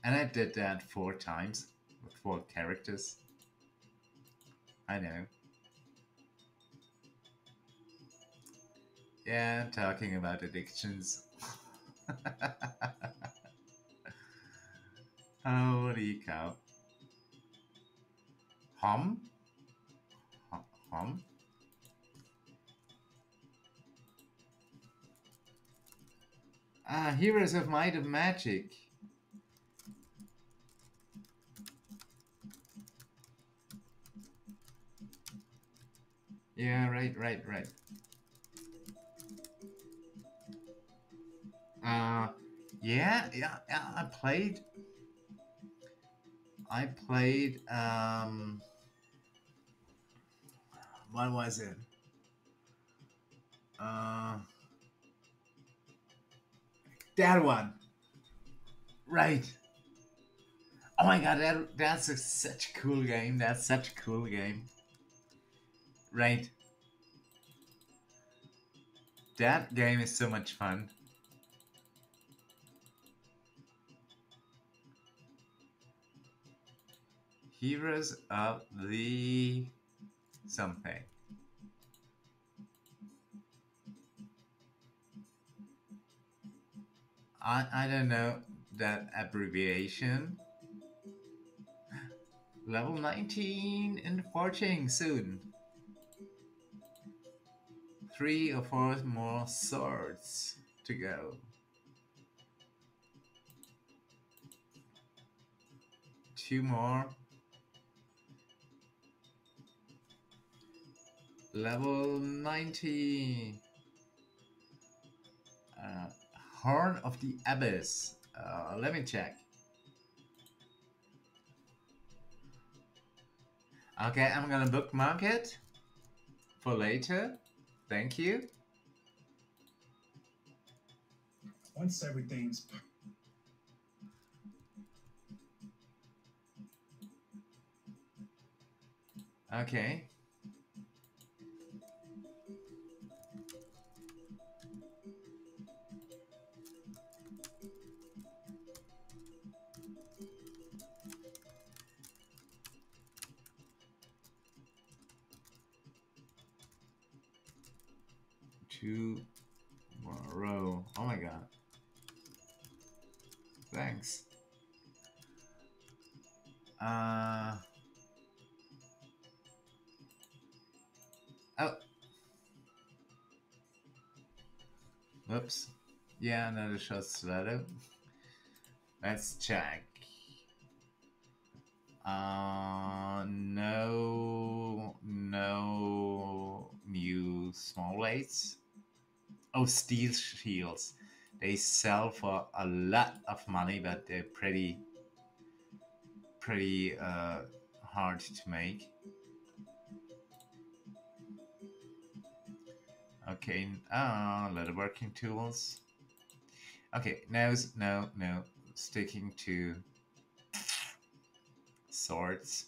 And I did that four times with four characters. I know. Yeah, talking about addictions. Holy cow. Hum? Hum? Ah, Heroes of Might and Magic. Yeah, right, right, right. Uh, yeah, yeah, yeah, I played, I played, um, what was it? Uh, that one, right. Oh my god, that, that's a, such a cool game, that's such a cool game. Right. That game is so much fun. Heroes of the something. I I don't know that abbreviation. Level nineteen and forging soon. Three or four more swords to go. Two more. Level ninety. Uh, Horn of the Abyss. Uh, let me check. Okay, I'm gonna bookmark it for later. Thank you. Once everything's... Okay. Tomorrow. Oh my god. Thanks. Uh oh. Whoops. Yeah, another shot stiletto. Let's check. Uh no no new small blades. Oh, steel shields. They sell for a lot of money, but they're pretty, pretty uh, hard to make. Okay, ah, leather working tools. Okay, no, no, no, sticking to swords.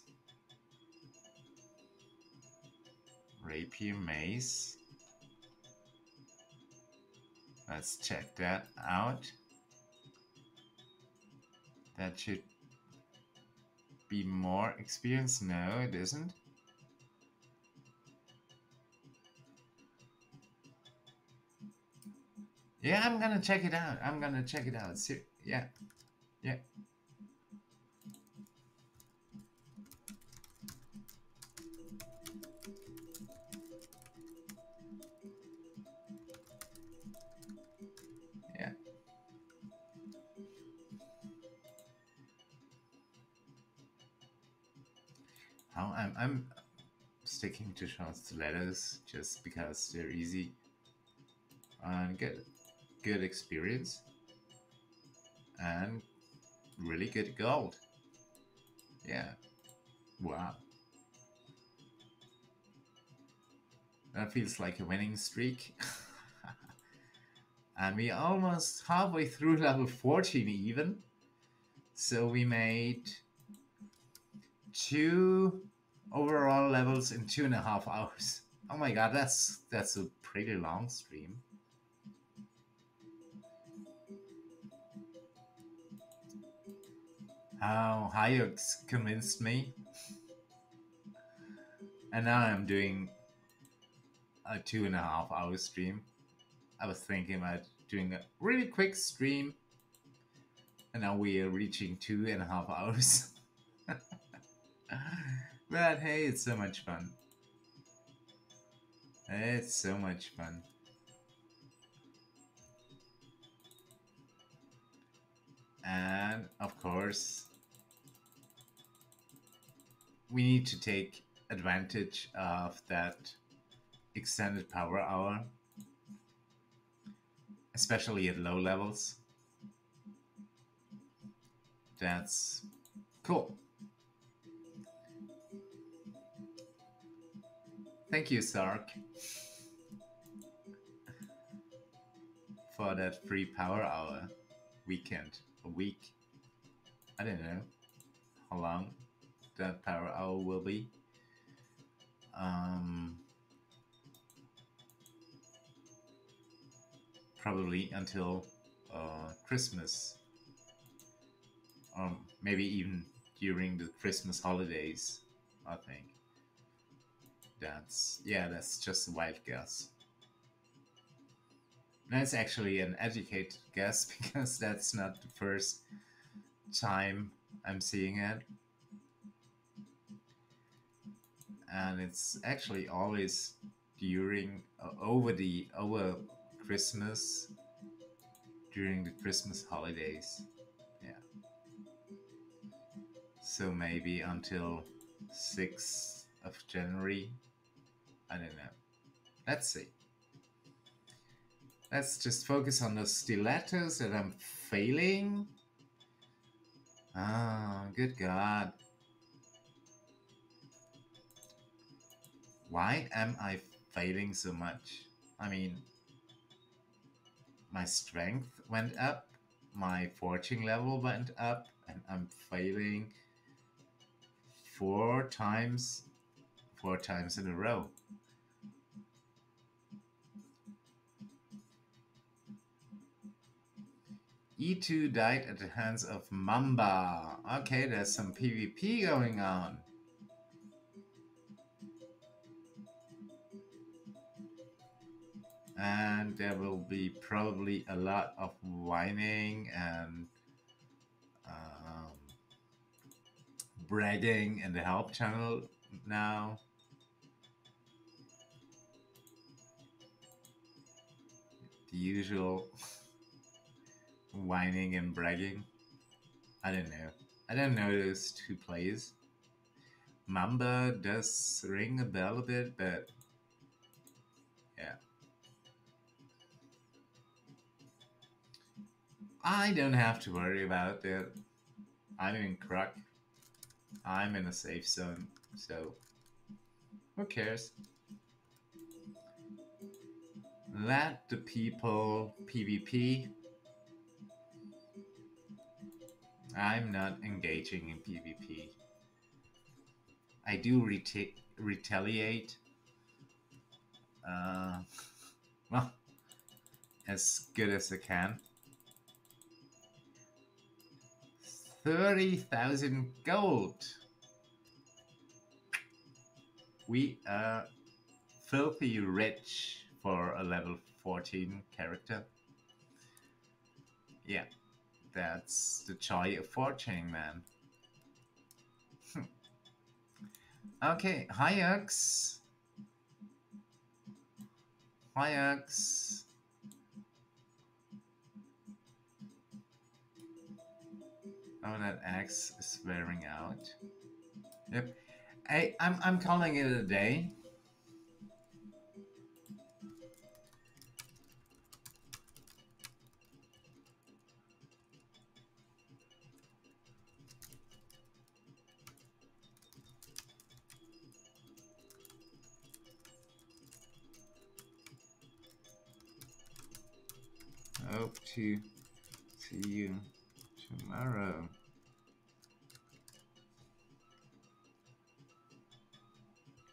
Rapier, mace. Let's check that out. That should be more experience. No, it isn't. Yeah, I'm gonna check it out. I'm gonna check it out. See, yeah, yeah. Now I'm, I'm sticking to short stilettos just because they're easy and get good experience and really good gold. Yeah. Wow. That feels like a winning streak. And we're almost halfway through level fourteen even. So we made two overall levels in two and a half hours. Oh my god, that's that's a pretty long stream. Oh, Hayek convinced me. And now I'm doing a two and a half hour stream. I was thinking about doing a really quick stream, and now we are reaching two and a half hours. But hey, it's so much fun. It's so much fun. And of course, we need to take advantage of that extended power hour, especially at low levels. That's cool. Thank you, Sark, for that free power hour weekend. A week. I don't know how long that power hour will be. Um, probably until uh, Christmas, or um, maybe even during the Christmas holidays, I think. That's, yeah, that's just a wild guess. That's actually an educated guess, because that's not the first time I'm seeing it. And it's actually always during, uh, over the, over Christmas, during the Christmas holidays. Yeah. So maybe until sixth of January. I don't know. Let's see. Let's just focus on those stilettos that I'm failing. Ah, oh, good god. Why am I failing so much? I mean, my strength went up, my forging level went up, and I'm failing four times, four times in a row. E two died at the hands of Mamba. Okay, there's some PvP going on. And there will be probably a lot of whining and um, bragging in the help channel now. The usual whining and bragging. I don't know. I don't know those two players. Mamba does ring a bell a bit, but yeah. I don't have to worry about that. I'm in Kruk. I'm in a safe zone, so who cares? Let the people PvP. I'm not engaging in PvP. I do reti retaliate. Uh, well, as good as I can. thirty thousand gold. We are filthy rich for a level fourteen character. Yeah. That's the joy of fortune, man. Hm. Okay, Hiyaux. Hiyaux. Oh, that axe is wearing out. Yep. Hey, I'm I'm calling it a day. Hope to see you tomorrow.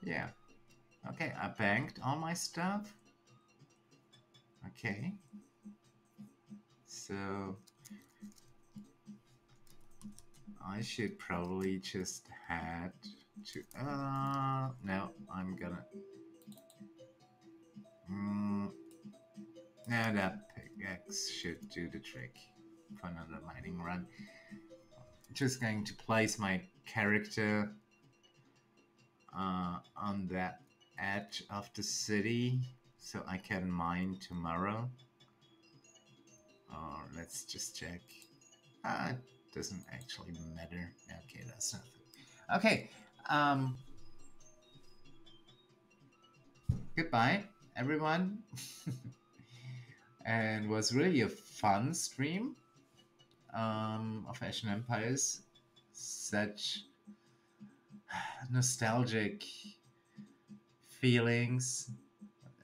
Yeah. Okay, I banked all my stuff. Okay. So I should probably just head to uh no, I'm gonna mm, no that pickaxe should do the trick for another mining run. Just going to place my character Uh, on that edge of the city so I can mine tomorrow. Or let's just check. Ah, it doesn't actually matter. Okay, that's nothing. Okay, um, goodbye everyone. And it was really a fun stream um, of Ashen Empires. Such nostalgic feelings.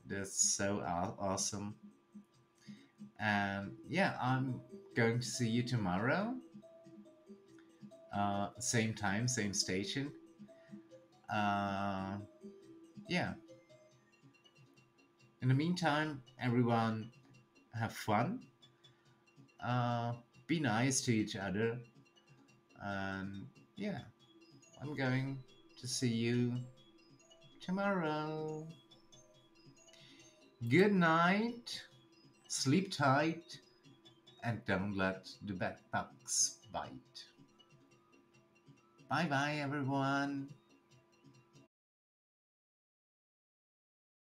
That's so awesome. And yeah, I'm going to see you tomorrow. Uh, same time, same station. Uh, yeah. In the meantime, everyone have fun. Uh, be nice to each other. And yeah. I'm going to see you tomorrow. Good night, sleep tight, and don't let the bed bugs bite. Bye bye, everyone.